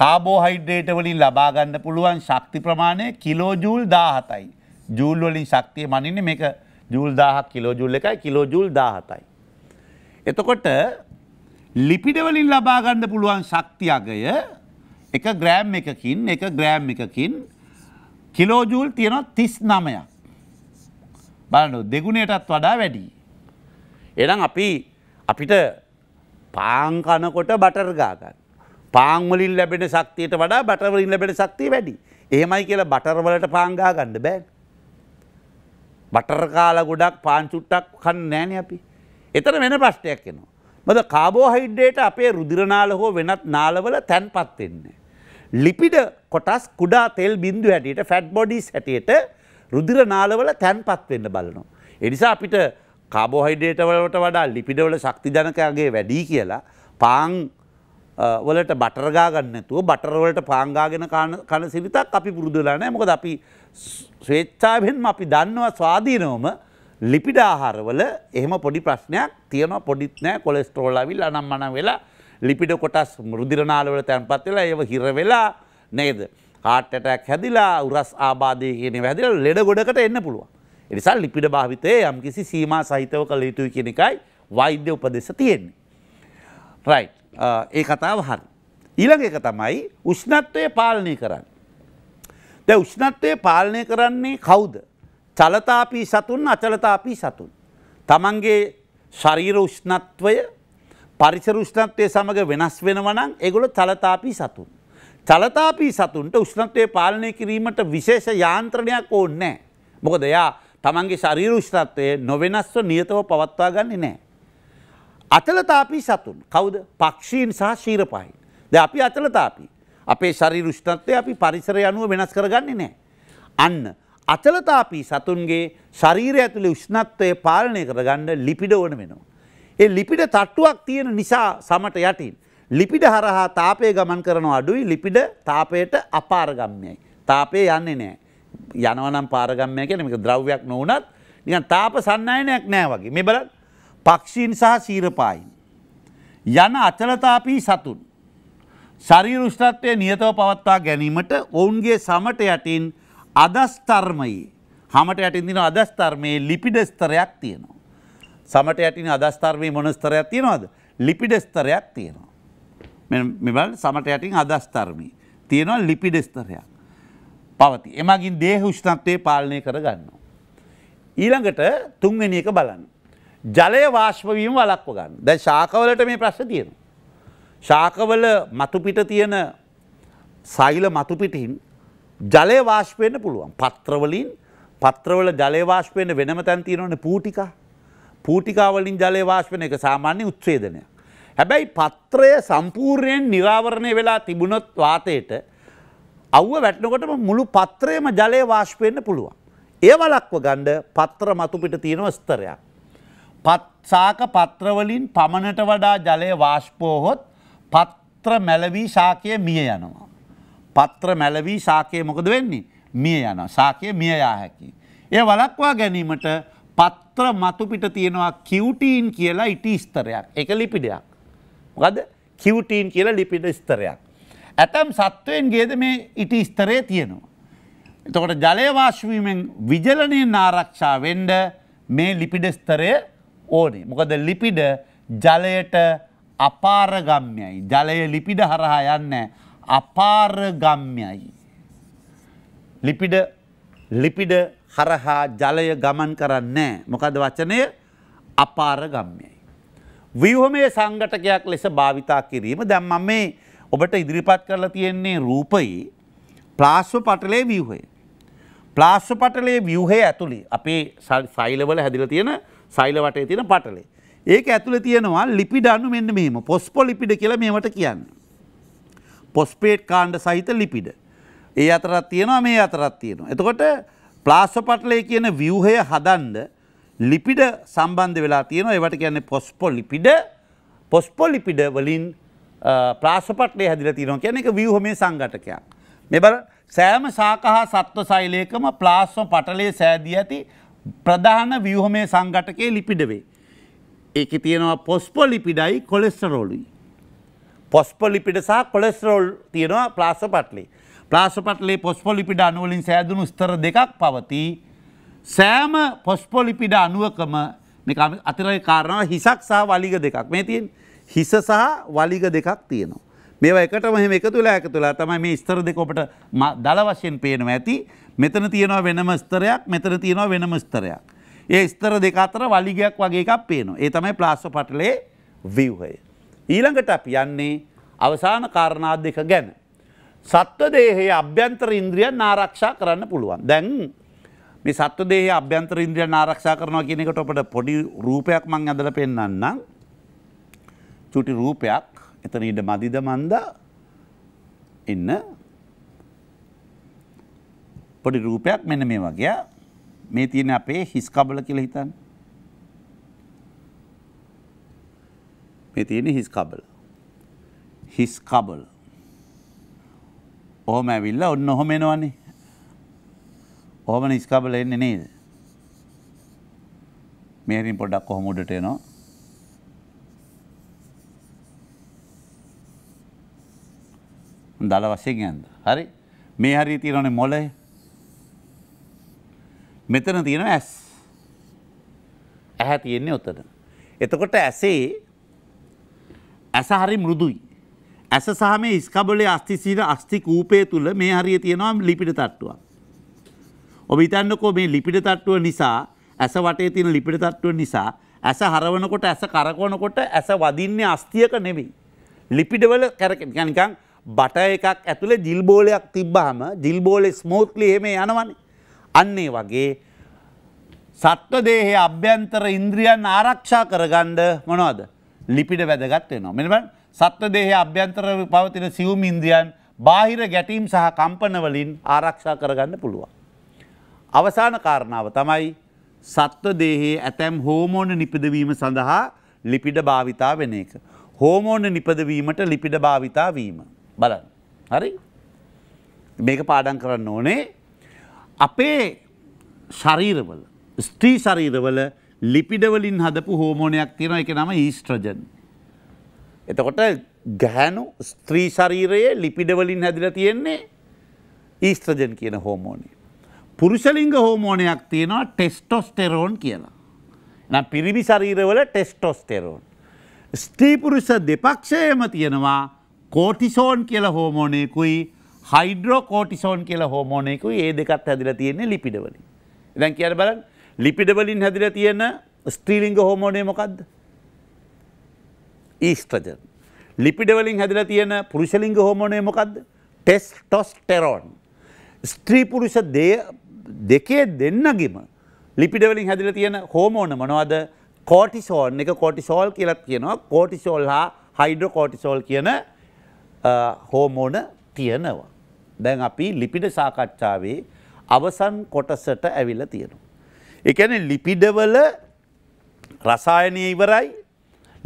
කාබෝහයිඩ්‍රේට් වලින් ලබා ගන්න පුළුවන් ශක්ති ප්‍රමාණය කිලෝ ජූල් 17යි. ජූල් වලින් ශක්තිය මනින්නේ මේක ජූල් 1000ක් කිලෝ ජූල් එකයි කිලෝ ජූල් 17යි. එතකොට ලිපිඩ වලින් ලබා ගන්න පුළුවන් ශක්තිය අගය 1 ග්‍රෑම් එකකින් 1 ග්‍රෑම් එකකින් කිලෝ ජූල් තියෙනවා 39ක්. බලන්න දෙගුණයටත් වඩා වැඩි. එහෙනම් අපිට පාන් කනකොට බටර් ගාගන්න. පාන් වලින් ලැබෙන ශක්තියට වඩා බටර් වලින් ලැබෙන ශක්තිය වැඩි. එහෙමයි කියලා බටර් වලට පාන් ගා ගන්න බෑ. බටර් කාලා ගොඩක් පාන් චුට්ටක් කන්නේ නැහනේ අපි. එතන වෙන ප්‍රශ්නයක් එනවා. මොකද කාබෝහයිඩ්‍රේට් අපේ රුධිර නාල හෝ වෙනත් නාලවල තැන්පත් වෙන්නේ. ලිපිඩ කොටස් කුඩා තෙල් බිඳු හැටියට ෆැට් බොඩිස් හැටියට රුධිර නාලවල තැන්පත් වෙන්න බලනවා. ඒ නිසා අපිට කාබෝහයිඩ්‍රේට වලට වඩා ලිපිඩ වල ශක්තිජනකයගේ වැඩි කියලා පාන් වලට බටර් ගා ගන්න නැතුව බටර් වලට පාන් ගාගෙන කන සිරිතක් අපි පුරුදු වෙලා නැහැ. මොකද අපි ස්වේච්ඡාවෙන්ම අපි දන්නවා ස්වාධීනවම ලිපිඩ ආහාර වල එහෙම පොඩි ප්‍රශ්නයක් තියෙනවා, පොඩිත් නැහැ. කොලෙස්ටරෝල් අවිලා නම් මන වෙලා ලිපිඩ කොටස් රුධිර නාල වල තැන්පත් වෙලා ඒව හිර වෙලා නේද? හાર્ට් ඇටැක් හැදිලා උරස් ආබාධය කියන ඒවා හැදිලා ලෙඩ ගොඩකට එන්න පුළුවන්. එනිසා ලිපිඩ භාවිතයේ යම්කිසි සීමා සහිතව කළ යුතුයි කියන එකයි වෛද්‍ය උපදෙස තියෙන්නේ. රයිට්. ඒ කතාව හරි. ඊළඟ එක තමයි උෂ්ණත්වය පාලනය කරන්නේ. දැන් උෂ්ණත්වය පාලනය කරන්නේ කවුද? චලතාපී සතුන්, අචලතාපී සතුන්. තමන්ගේ ශරීර උෂ්ණත්වය පරිසර උෂ්ණත්වය සමග වෙනස් වෙනවා නම් ඒගොල්ලෝ චලතාපී සතුන්. චලතාපී සතුන්ට උෂ්ණත්වය පාලනය කිරීමට විශේෂ යාන්ත්‍රණයක් ඕනේ නැහැ. මොකද එයා තමන්ගේ ශරීර උෂ්ණත්වය නොවෙනස්ව නියතව පවත්වා ගන්නේ නැහැ. අචලතාපී සතුන් කවුද? පක්ෂීන් සහ ශීරපහීන්. දැන් අපි අචලතාපී. අපේ ශරීර උෂ්ණත්වය අපි පරිසරය අනුව වෙනස් කරගන්නේ නැහැ. අන්න අචලතාපී සතුන්ගේ ශරීරය ඇතුලේ උෂ්ණත්වය පාලනය කරගන්න ලිපිඩ ඕන වෙනවා. ඒ ලිපිඩ තට්ටුවක් තියෙන නිසා සමට යටින් ලිපිඩ හරහා තාපය ගමන් කරන අඩුයි. ලිපිඩ තාපයට අපාරගම්‍යයි. තාපය යන්නේ නැහැ. යනවා නම් පාරගම්මය කියන්නේ මේක ද්‍රව්‍යයක් නොවුනත් නිකන් තාප සන්නායනයක් නැහැ වගේ. මේ බලන්න පක්ෂීන් සහ ශීරපායින් යන අචලතාපී සතුන් ශරීර උෂ්ණත්වය නියතව පවත්වා ගැනීමට ඔවුන්ගේ සමට යටින් අදස්තරමයේ හැමට යටින් දින අදස්තරමයේ ලිපිඩ ස්තරයක් තියෙනවා. සමට යටින් අදස්තරමයේ මොන ස්තරයක් තියෙනවද? ලිපිඩ ස්තරයක් තියෙනවා. මේ බලන්න සමට යටින් අදස්තරමයේ තියෙනවා ලිපිඩ ස්තරයක්. පවති. එමගින් දේහ උෂ්ණත්වය පාලනය කරගන්නවා. ඊළඟට තුන්වෙනි එක බලන්න. ජලය වාෂ්ප වීම වළක්ව ගන්න. දැන් ශාකවලට මේ ප්‍රශ්න තියෙනවා. ශාකවල මතු පිට තියෙන සෛල මතු පිටින් ජලය වාෂ්ප වෙන්න පුළුවන්. පත්‍රවල ජලය වාෂ්ප වෙන්න වෙනම තැන් තියෙනවනේ පූටිකා. පූටිකා වලින් ජලය වාෂ්ප වෙන එක සාමාන්‍ය උච්ඡේදනයක්. හැබැයි පත්‍රය සම්පූර්ණයෙන් නිරාවරණය වෙලා තිබුණොත් වාතයට අවුව වැටෙනකොටම මුළු පත්‍රයම ජලයේ වාෂ්ප වෙන්න පුළුවන්. ඒ වළක්ව ගන්න පත්‍ර මතු පිට තියෙන ස්තරයක්. ශාක පත්‍ර වලින් පමණට වඩා ජලයේ වාෂ්පෝහොත් පත්‍ර මැලවි ශාකය මිය යනවා. පත්‍ර මැලවි ශාකය මොකද වෙන්නේ? මිය යනවා. ශාකය මිය යා හැකියි. ඒ වළක්වා ගැනීමට පත්‍ර මතු පිට තියෙනවා කියුටින් කියලා ඉටි ස්තරයක්. ඒක ලිපිඩයක්. මොකද? කියුටින් කියලා ලිපිඩ ස්තරයක්. ඇතම් සත්වයන්ගේද මේ ඉටි ස්තරය තියෙනවා. එතකොට ජලය වාෂ්ප වීමෙන් විජලනයෙන් ආරක්ෂා වෙන්න මේ ලිපිඩ ස්තරය ඕනේ. මොකද ලිපිඩ ජලයට අපාරගම්‍යයි. ජලය ලිපිඩ හරහා යන්නේ අපාරගම්‍යයි. ලිපිඩ හරහා ජලය ගමන් කරන්නේ. මොකද වචනය අපාරගම්‍යයි. ව්‍යුහමය සංඝටකයක් ලෙස භාවිතා කිරීම. දැන් මම මේ ඔබට ඉදිරිපත් කරලා තියෙන්නේ රූපයේ ප්ලාස්ම පටලයේ ව්‍යුහය. ප්ලාස්ම පටලයේ ව්‍යුහය ඇතුලේ අපේ සෛලවල හැදිලා තියෙන සෛල වටේ තියෙන පටලය. ඒක ඇතුලේ තියෙනවා ලිපිඩ අණු මෙන්න මෙහෙම. ෆොස්ෆොලිපිඩ කියලා මේවට කියන්නේ. ෆොස්ෆේට් කාණ්ඩ සහිත ලිපිඩ. ඒ අතරක් තියෙනවා මේ අතරක් තියෙනවා. එතකොට ප්ලාස්ම පටලයේ කියන ව්‍යුහය හදන්න ලිපිඩ සම්බන්ධ වෙලා තියෙනවා. ඒවට කියන්නේ ෆොස්ෆොලිපිඩ. ෆොස්ෆොලිපිඩ වලින් ප්ලාස්ම පටලය හැදිලා තියෙනවා කියන්නේ ඒක ව්‍යුහමය සංඝටකයක්. මේ බලන්න සෑම ශාක හා සත්ව සෛලයකම ප්ලාස්ම පටලයේ සෑදී ඇති ප්‍රධාන ව්‍යුහමය සංඝටකයේ ලිපිඩ වේ. ඒකේ තියෙනවා ෆොස්ෆොලිපිඩයි කොලෙස්ටරෝලුයි. ෆොස්ෆොලිපිඩ සහ කොලෙස්ටරෝල් තියෙනවා ප්ලාස්ම පටලයේ. ප්ලාස්ම පටලයේ ෆොස්ෆොලිපිඩ අණු වලින් සෑදුණු ස්තර දෙකක් පවතී. සෑම ෆොස්ෆොලිපිඩ අණුවකම මේක අතිරේක කාරණා හිසක් සහ වලිග දෙකක් මේ තියෙන්නේ. හිස සහ වලිග දෙකක් තියෙනවා. මේවා එකටම එහෙම එකතුලා තමයි මේ ස්තර දෙක ඔබට දල වශයෙන් පේනවා ඇති. මෙතන තියෙනවා වෙනම ස්තරයක්, මෙතන තියෙනවා වෙනම ස්තරයක්. ඒ ස්තර දෙක අතර වලිගයක් වගේ එකක් පේනවා. ඒ තමයි ප්ලාස්ම පටලයේ ව්‍යුහය. ඊළඟට අපි යන්නේ අවසාන කාරණා දෙක ගැන. සත්ව දේහයේ අභ්‍යන්තර ඉන්ද්‍රියන් ආරක්ෂා කරන්න පුළුවන්. දැන් මේ සත්ව දේහයේ අභ්‍යන්තර ඉන්ද්‍රියන් ආරක්ෂා කරනවා කියන එකට ඔබට පොඩි රූපයක් මම ඇඳලා පෙන්නන්නම්. චුටි රූපයක්. එතන ඉඳ මදිද මන්ද ඉන්න පොඩි රූපයක් මෙන්න මේ වගේ. මේ තියෙන අපේ හිස් කබල කියලා හිතන්න. මේ තියෙන්නේ හිස් කබල. හිස් කබල. ඔහම ඇවිල්ලා ඔන්න ඔහම එනවනේ. ඔහම හිස් කබල එන්නේ නේද? මේරින් පොඩ්ඩක් කොහොම උඩට එනවා. දල වශයෙන් යන්න. හරි. මේ හරිය තියෙනවනේ මොළය. මෙතන තියෙනවා ඇස්. ඇහැ තියෙන්නේ උතන. එතකොට ඇසේ ඇස හරි මෘදුයි. ඇස සහ මේ ඉස්කබලයේ අස්ථිශීල අස්ථි කූපය තුල මේ හරිය තියෙනවා ලිපිඩ තට්ටුවක්. ඔබ හිතන්නකෝ මේ ලිපිඩ තට්ටුව නිසා ඇස වටේ තියෙන ලිපිඩ තට්ටුව නිසා ඇස හරවනකොට ඇස කරකවනකොට ඇස වදින්නේ අස්ථියක නෙවෙයි. ලිපිඩවල කරකෙන නිකන් බටර් එකක් ඇතුලේ ජිල් බෝලයක් තිබ්බාම ජිල් බෝලේ ස්මූත්ලි එහෙම යනවනේ. අන්න ඒ වගේ සත්ව දේහයේ අභ්‍යන්තර ඉන්ද්‍රියන් ආරක්ෂා කරගන්න මොනවද? ලිපිඩ වැදගත් වෙනවා. මෙන්න බලන්න සත්ව දේහයේ අභ්‍යන්තර පවතින සියුම් ඉන්ද්‍රියන් බාහිර ගැටීම් සහ කම්පන වලින් ආරක්ෂා කරගන්න පුළුවන්. අවසාන කාරණාව තමයි සත්ව දේහයේ ඇතැම් හෝමෝන නිපදවීම සඳහා ලිපිඩ භාවිතා වෙන එක. හෝමෝන නිපදවීමට ලිපිඩ භාවිතා වීම. බලන්න. හරි? මේක පාඩම් කරන්න ඕනේ. අපේ ශරීරවල ස්ත්‍රී ශරීරවල ලිපිඩ වලින් හදපු හෝමෝනයක් තියෙනවා. ඒකේ නම ඊස්ට්‍රජන්. එතකොට ගැහණු ස්ත්‍රී ශරීරයේ ලිපිඩ වලින් හැදිලා තියෙන්නේ ඊස්ට්‍රජන් කියන හෝමෝනය. පුරුෂ ලිංග හෝමෝනයක් තියෙනවා ටෙස්ටොස්ටෙරෝන් කියලා. එහෙනම් පිරිමි ශරීරවල ටෙස්ටොස්ටෙරෝන්. ස්ත්‍රී පුරුෂ දෙපක්ෂයේම තියෙනවා කෝටිසෝන් කියලා හෝමෝනයකුයි හයිඩ්‍රෝකෝටිසෝන් කියලා හෝමෝනයකුයි. ඒ දෙකත් හැදිලා තියෙන්නේ ලිපිඩ වලින්. දැන් කියන්න බලන්න ලිපිඩ වලින් හැදිලා තියෙන ස්ත්‍රීලිංග හෝමෝනය මොකද්ද? ඊස්ට්‍රජන්. ලිපිඩ වලින් හැදිලා තියෙන පුරුෂලිංග හෝමෝනය මොකද්ද? ටෙස්ටොස්ටෙරෝන්. ස්ත්‍රී පුරුෂ දෙකේ දෙන්නගෙම ලිපිඩ වලින් හැදිලා තියෙන හෝමෝන මොනවද? කෝටිසෝන් එක කෝටිසෝල් කියලා කියනවා. කෝටිසෝල් හා හයිඩ්‍රෝකෝටිසෝල් කියන හෝමෝන තියෙනවා. දැන් අපි ලිපිඩ සාකච්ඡාවේ අවසන් කොටසට ඇවිල්ලා තියෙනවා. ඒ කියන්නේ ලිපිඩවල රසායනය ඉවරයි.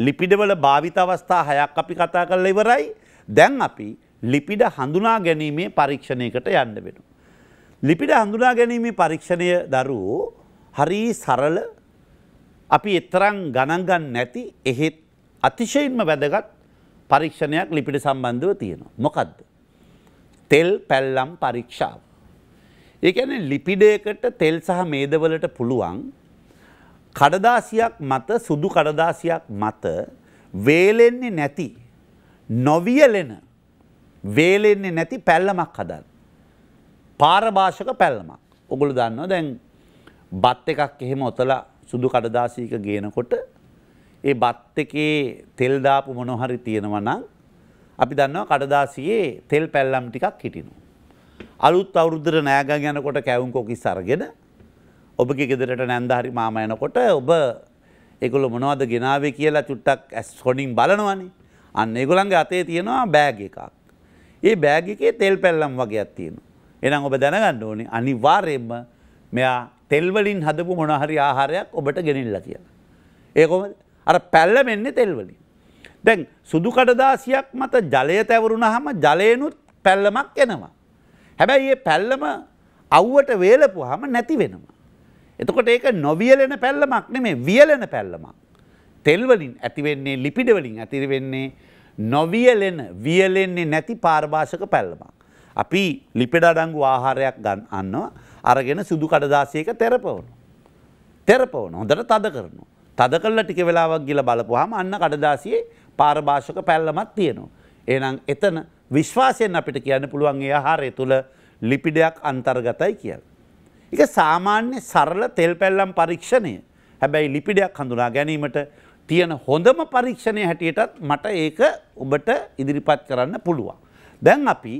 ලිපිඩවල භාවිත අවස්ථා හයක් අපි කතා කරලා ඉවරයි. දැන් අපි ලිපිඩ හඳුනා ගැනීමේ පරීක්ෂණයකට යන්න වෙනවා. ලිපිඩ හඳුනා ගැනීමේ පරීක්ෂණය දරුවෝ හරි සරල අපි තරම් ගණන් ගන්න නැති එහෙත් අතිශයින්ම වැදගත් පරීක්ෂණයක් ලිපිඩ සම්බන්ධව තියෙනවා. මොකද්ද? තෙල් පැල්ලම් පරීක්ෂාව. ඒ කියන්නේ ලිපිඩයකට තෙල් සහ මේදවලට පුළුවන් කඩදාසියක් මත සුදු කඩදාසියක් මත වේලෙන්නේ නැති නොවියලෙන වේලෙන්නේ නැති පැල්ලමක් හදන්න. පාරභාෂක පැල්ලමක්. ඔගොල්ලෝ දන්නවා දැන් බත් එකක් එහෙම ඔතලා සුදු කඩදාසියක ගේනකොට ඒ බත් එකේ තෙල් දාපු මොන හරි තියෙනවා නම් අපි දන්නවා කඩදාසියේ තෙල් පැල්ලම් ටිකක් හිටිනවා. අලුත් අවුරුද්දට නෑගන් යනකොට කැවුම් කොකිස් අරගෙන ඔබගේ ගෙදරට නැන්දා හරි මාමා යනකොට ඔබ ඒගොල්ලෝ මොනවද ගෙනාවේ කියලා චුට්ටක් ඇස් හොඩින් බලනවනේ. අන්න ඒගොල්ලන්ගේ අතේ තියෙනවා බෑග් එකක්. ඒ බෑග් එකේ තෙල් පැල්ලම් වගේක් තියෙනවා. එහෙනම් ඔබ දැනගන්න ඕනේ අනිවාර්යයෙන්ම මෙයා තෙල් වලින් හදපු මොන හරි ආහාරයක් ඔබට ගෙනිල්ලා කියලා. ඒ කොහොමද? අර පැල්ලම එන්නේ තෙල් වලින්. දැන් සුදු කඩදාසියක් මත ජලය තැවරුනහම ජලයෙන්ුත් පැල්ලමක් එනවා. හැබැයි මේ පැල්ලම අවුවට වේලපුවාම නැති වෙනවා. එතකොට ඒක නොවියලෙන පැල්ලමක් නෙමෙයි වියලෙන පැල්ලමක්. තෙල් වලින් ඇති වෙන්නේ ලිපිඩ වලින් ඇති වෙන්නේ නොවියලෙන වියලෙන්නේ නැති පාරභාෂක පැල්ලමක්. අපි ලිපිඩ අඩංගු ආහාරයක් ගන්නවා අරගෙන සුදු කඩදාසියක තෙරපවනවා. හොඳට තද කරනවා. තද කළා ටික වෙලාවක් ගිහලා බලපුවාම අන්න කඩදාසියේ පාරභාෂක පැල්ලමක් තියෙනවා. එහෙනම් එතන විශ්වාසයෙන් අපිට කියන්න පුළුවන් ඒ ආහාරය තුළ ලිපිඩයක් අන්තර්ගතයි කියලා. ඒක සාමාන්‍ය සරල තෙල් පැල්ලම් පරීක්ෂණය. හැබැයි ලිපිඩයක් හඳුනා ගැනීමට තියෙන හොඳම පරීක්ෂණය හැටියටත් මට ඒක ඔබට ඉදිරිපත් කරන්න පුළුවන්. දැන් අපි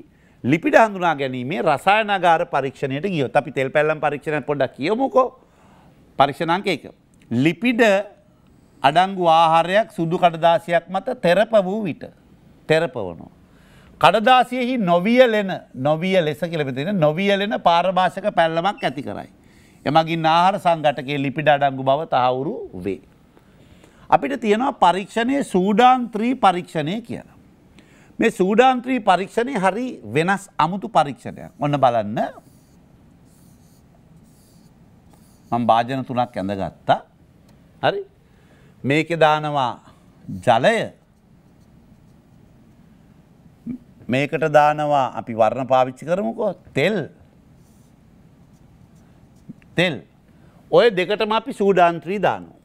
ලිපිඩ හඳුනා ගැනීමේ රසායනාගාර පරීක්ෂණයට ගියොත් අපි තෙල් පැල්ලම් පරීක්ෂණය පොඩ්ඩක් කියමුකෝ. පරීක්ෂණ අංක 1. ලිපිඩ අඩංගු ආහාරයක් සුදු කඩදාසියක් මත තෙරප වූ විට තෙරපවනවා. කඩදාසියෙහි නොවියලෙන නොවියලෙස කියලා මෙතන නොවියලෙන පාරභාෂක පැල්ලමක් ඇති කරයි. එමගින් ආහාර සංඝටකයේ ලිපිඩ අඩංගු බව තහවුරු වේ. අපිට තියෙනවා පරීක්ෂණයේ සූඩාන් 3 පරීක්ෂණය කියලා. මේ සූඩාන් 3 පරීක්ෂණය හරි වෙනස් අමුතු පරීක්ෂණයක්. ඔන්න බලන්න. මම වාදන තුනක් ඇඳගත්තා. හරි. මේකේ දානවා ජලය. මේකට දානවා අපි වර්ණ පාවිච්චි කරමුකෝ තෙල්. තෙල්. ඔය දෙකටම අපි සූඩාන් 3 දානවා.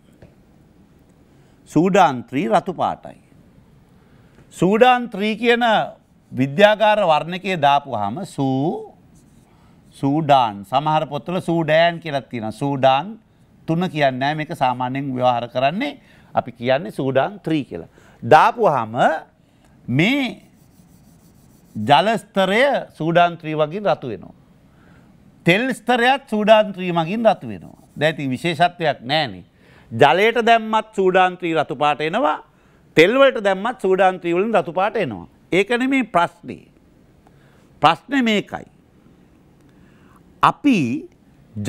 සූඩාන් 3 රතු පාටයි. සූඩාන් 3 කියන විද්‍යාගාර වර්ණකයේ දාපුවාම සූඩාන් සමහර පොත්වල සූඩෑන් කියලා තියෙනවා. සූඩාන් 3 කියන්නේ නැහැ, මේක සාමාන්‍යයෙන් ව්‍යවහාර කරන්නේ අපි කියන්නේ සූඩාන් 3 කියලා. දාපුවාම මේ ජල ස්තරය සූඩාන් 3 වගින් රතු වෙනවා. තෙල් ස්තරයත් සූඩාන් 3 මගින් රතු වෙනවා. දැන් ඉතින් විශේෂත්වයක් නැහැනේ. ජලයට දැම්මත් සූඩාන් 3 රතු පාට එනවා. තෙල් වලට දැම්මත් සූඩාන් 3 වලින් රතු පාට එනවා. ඒක නෙමේ ප්‍රශ්නේ. ප්‍රශ්නේ මේකයි. අපි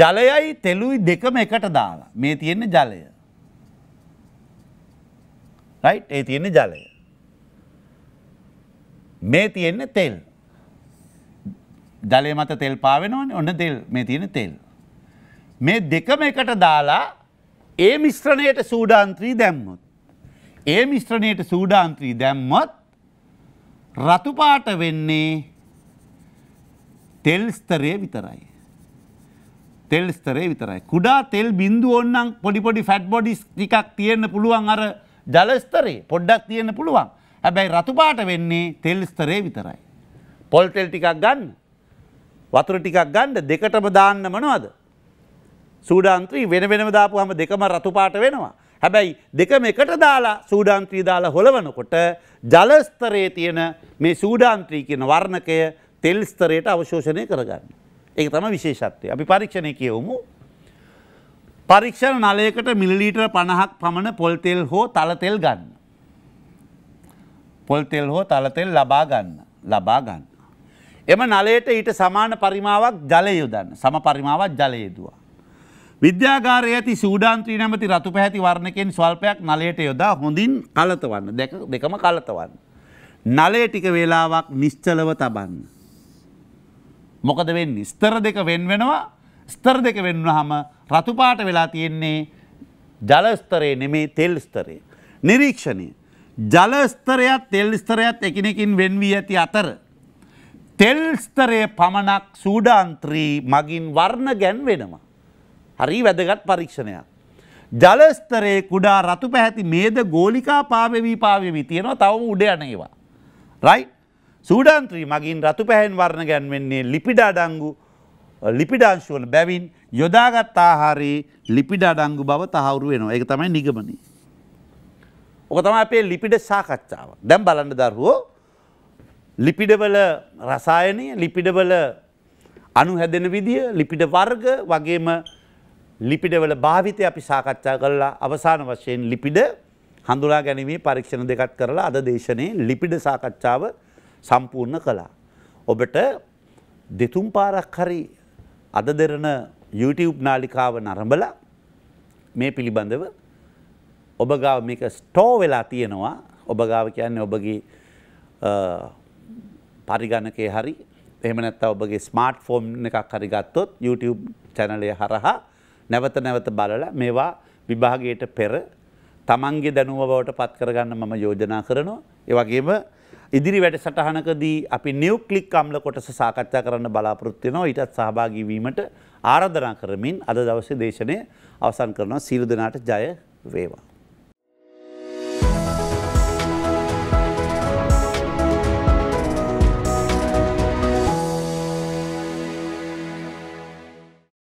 ජලයයි තෙලුයි දෙකම එකට දාලා මේ තියෙන්නේ ජලය. රයිට්? ඒ තියෙන්නේ ජලය. මේ තියෙන්නේ තෙල්. ජලය මත තෙල් පාවෙනවනේ. ඔන්න තෙල්. මේ තියෙන්නේ තෙල්. මේ දෙකම එකට දාලා ඒ මිශ්‍රණයට සූඩාන් 3 දැම්මොත් රතු පාට වෙන්නේ තෙල් ස්තරය විතරයි. කුඩා තෙල් බිඳු ඕනනම් පොඩි පොඩි ෆැට් බොඩිස් ටිකක් තියෙන්න පුළුවන් අර ජල ස්තරේ පොඩ්ඩක් තියෙන්න පුළුවන්. හැබැයි රතු පාට වෙන්නේ තෙල් ස්තරය විතරයි. පොල් තෙල් ටිකක් ගන්න. වතුර ටිකක් ගන්න. දෙකටම දාන්න මොනවද? සූඩාන් 3 වෙන වෙනම දාපුවාම දෙකම රතු පාට වෙනවා. හැබැයි දෙකම එකට දාලා සූඩාන් 3 දාලා හොලවනකොට ජල ස්තරයේ තියෙන මේ සූඩාන් 3 කියන වර්ණකය තෙල් ස්තරයට අවශෝෂණය කරගන්නවා. ඒක තමයි විශේෂත්වය. අපි පරීක්ෂණය කියවමු. පරීක්ෂණ නලයකට මිලිලීටර 50ක් පමණ පොල් තෙල් හෝ තල තෙල් ගන්න. ලබා ගන්න. එම නලයට ඊට සමාන පරිමාවක් ජලය යොදන්න. සම පරිමාවක් ජලය යොදුවා. විද්‍යාගාරයේ ඇති සූඩාන් 3 නැමැති රතු පැහැති වර්ණකයෙන් ස්වල්පයක් නලයට යොදා හොඳින් කලතවන්න. දෙකම කලතවන්න. නලය ටික වේලාවක් නිශ්චලව තබන්න. මොකද වෙන්නේ? ස්තර දෙක වෙන් වෙනවා. ස්තර දෙක වෙන් වුනහම රතු පාට වෙලා තියෙන්නේ ජල ස්තරේ නෙමෙයි තෙල් ස්තරේ. නිරීක්ෂණය. ජල ස්තරයත් තෙල් ස්තරයත් එකිනෙකින් වෙන් වී ඇති අතර තෙල් ස්තරයේ පමණක් සූඩාන් 3 මගින් වර්ණ ගැන්වෙනවා. හරි වැදගත් පරීක්ෂණයක්. ජල ස්තරයේ කුඩා රතු පැහැති මේද ගෝලිකා පාවෙවි තියෙනවා. තවම උඩ යන ඒවා. රයිට්? සූඩාන් 3 මගින් රතු පැහැෙන් වර්ණ ගැන්වෙන්නේ ලිපිඩ අඩංගු ලිපිඩාංශ වල බැවින් යොදාගත් ආහාරයේ ලිපිඩ අඩංගු බව තහවුරු වෙනවා. ඒක තමයි නිගමනය. ඔක තමයි අපේ ලිපිඩ සාකච්ඡාව. දැන් බලන්න දරුවෝ ලිපිඩ වල රසායනීය ලිපිඩ වල අණු හැදෙන විදිය, ලිපිඩ වර්ග වගේම ලිපිඩවල භාවිතය අපි සාකච්ඡා කරලා අවසාන වශයෙන් ලිපිඩ හඳුනා ගැනීමේ පරීක්ෂණ දෙකක් කරලා අද දේශනයේ ලිපිඩ සාකච්ඡාව සම්පූර්ණ කළා. ඔබට දෙතුන් පාරක් හරි අද දෙරණ YouTube නාලිකාව නරඹලා මේ පිළිබඳව ඔබ ගාව මේක ස්ටෝ වෙලා තියෙනවා. ඔබ ගාව කියන්නේ ඔබගේ පරිගණකේ හරි එහෙම නැත්නම් ඔබගේ ස්මාර්ට් ෆෝන් එකක් හරි ගත්තොත් YouTube channel එක හරහා නැවත බලලා මේවා විභාගයට පෙර තමන්ගේ දැනුම බවට පත් කරගන්න මම යෝජනා කරනවා. ඒ වගේම ඉදිරි වැඩසටහනකදී අපි නිව්ක්ලික් අම්ල කොටස සාකච්ඡා කරන්න බලාපොරොත්තු වෙනවා. ඊටත් සහභාගී වීමට ආරාධනා කරමින් අද දවසේ දේශනය අවසන් කරනවා. සීල දනාට ජය වේවා.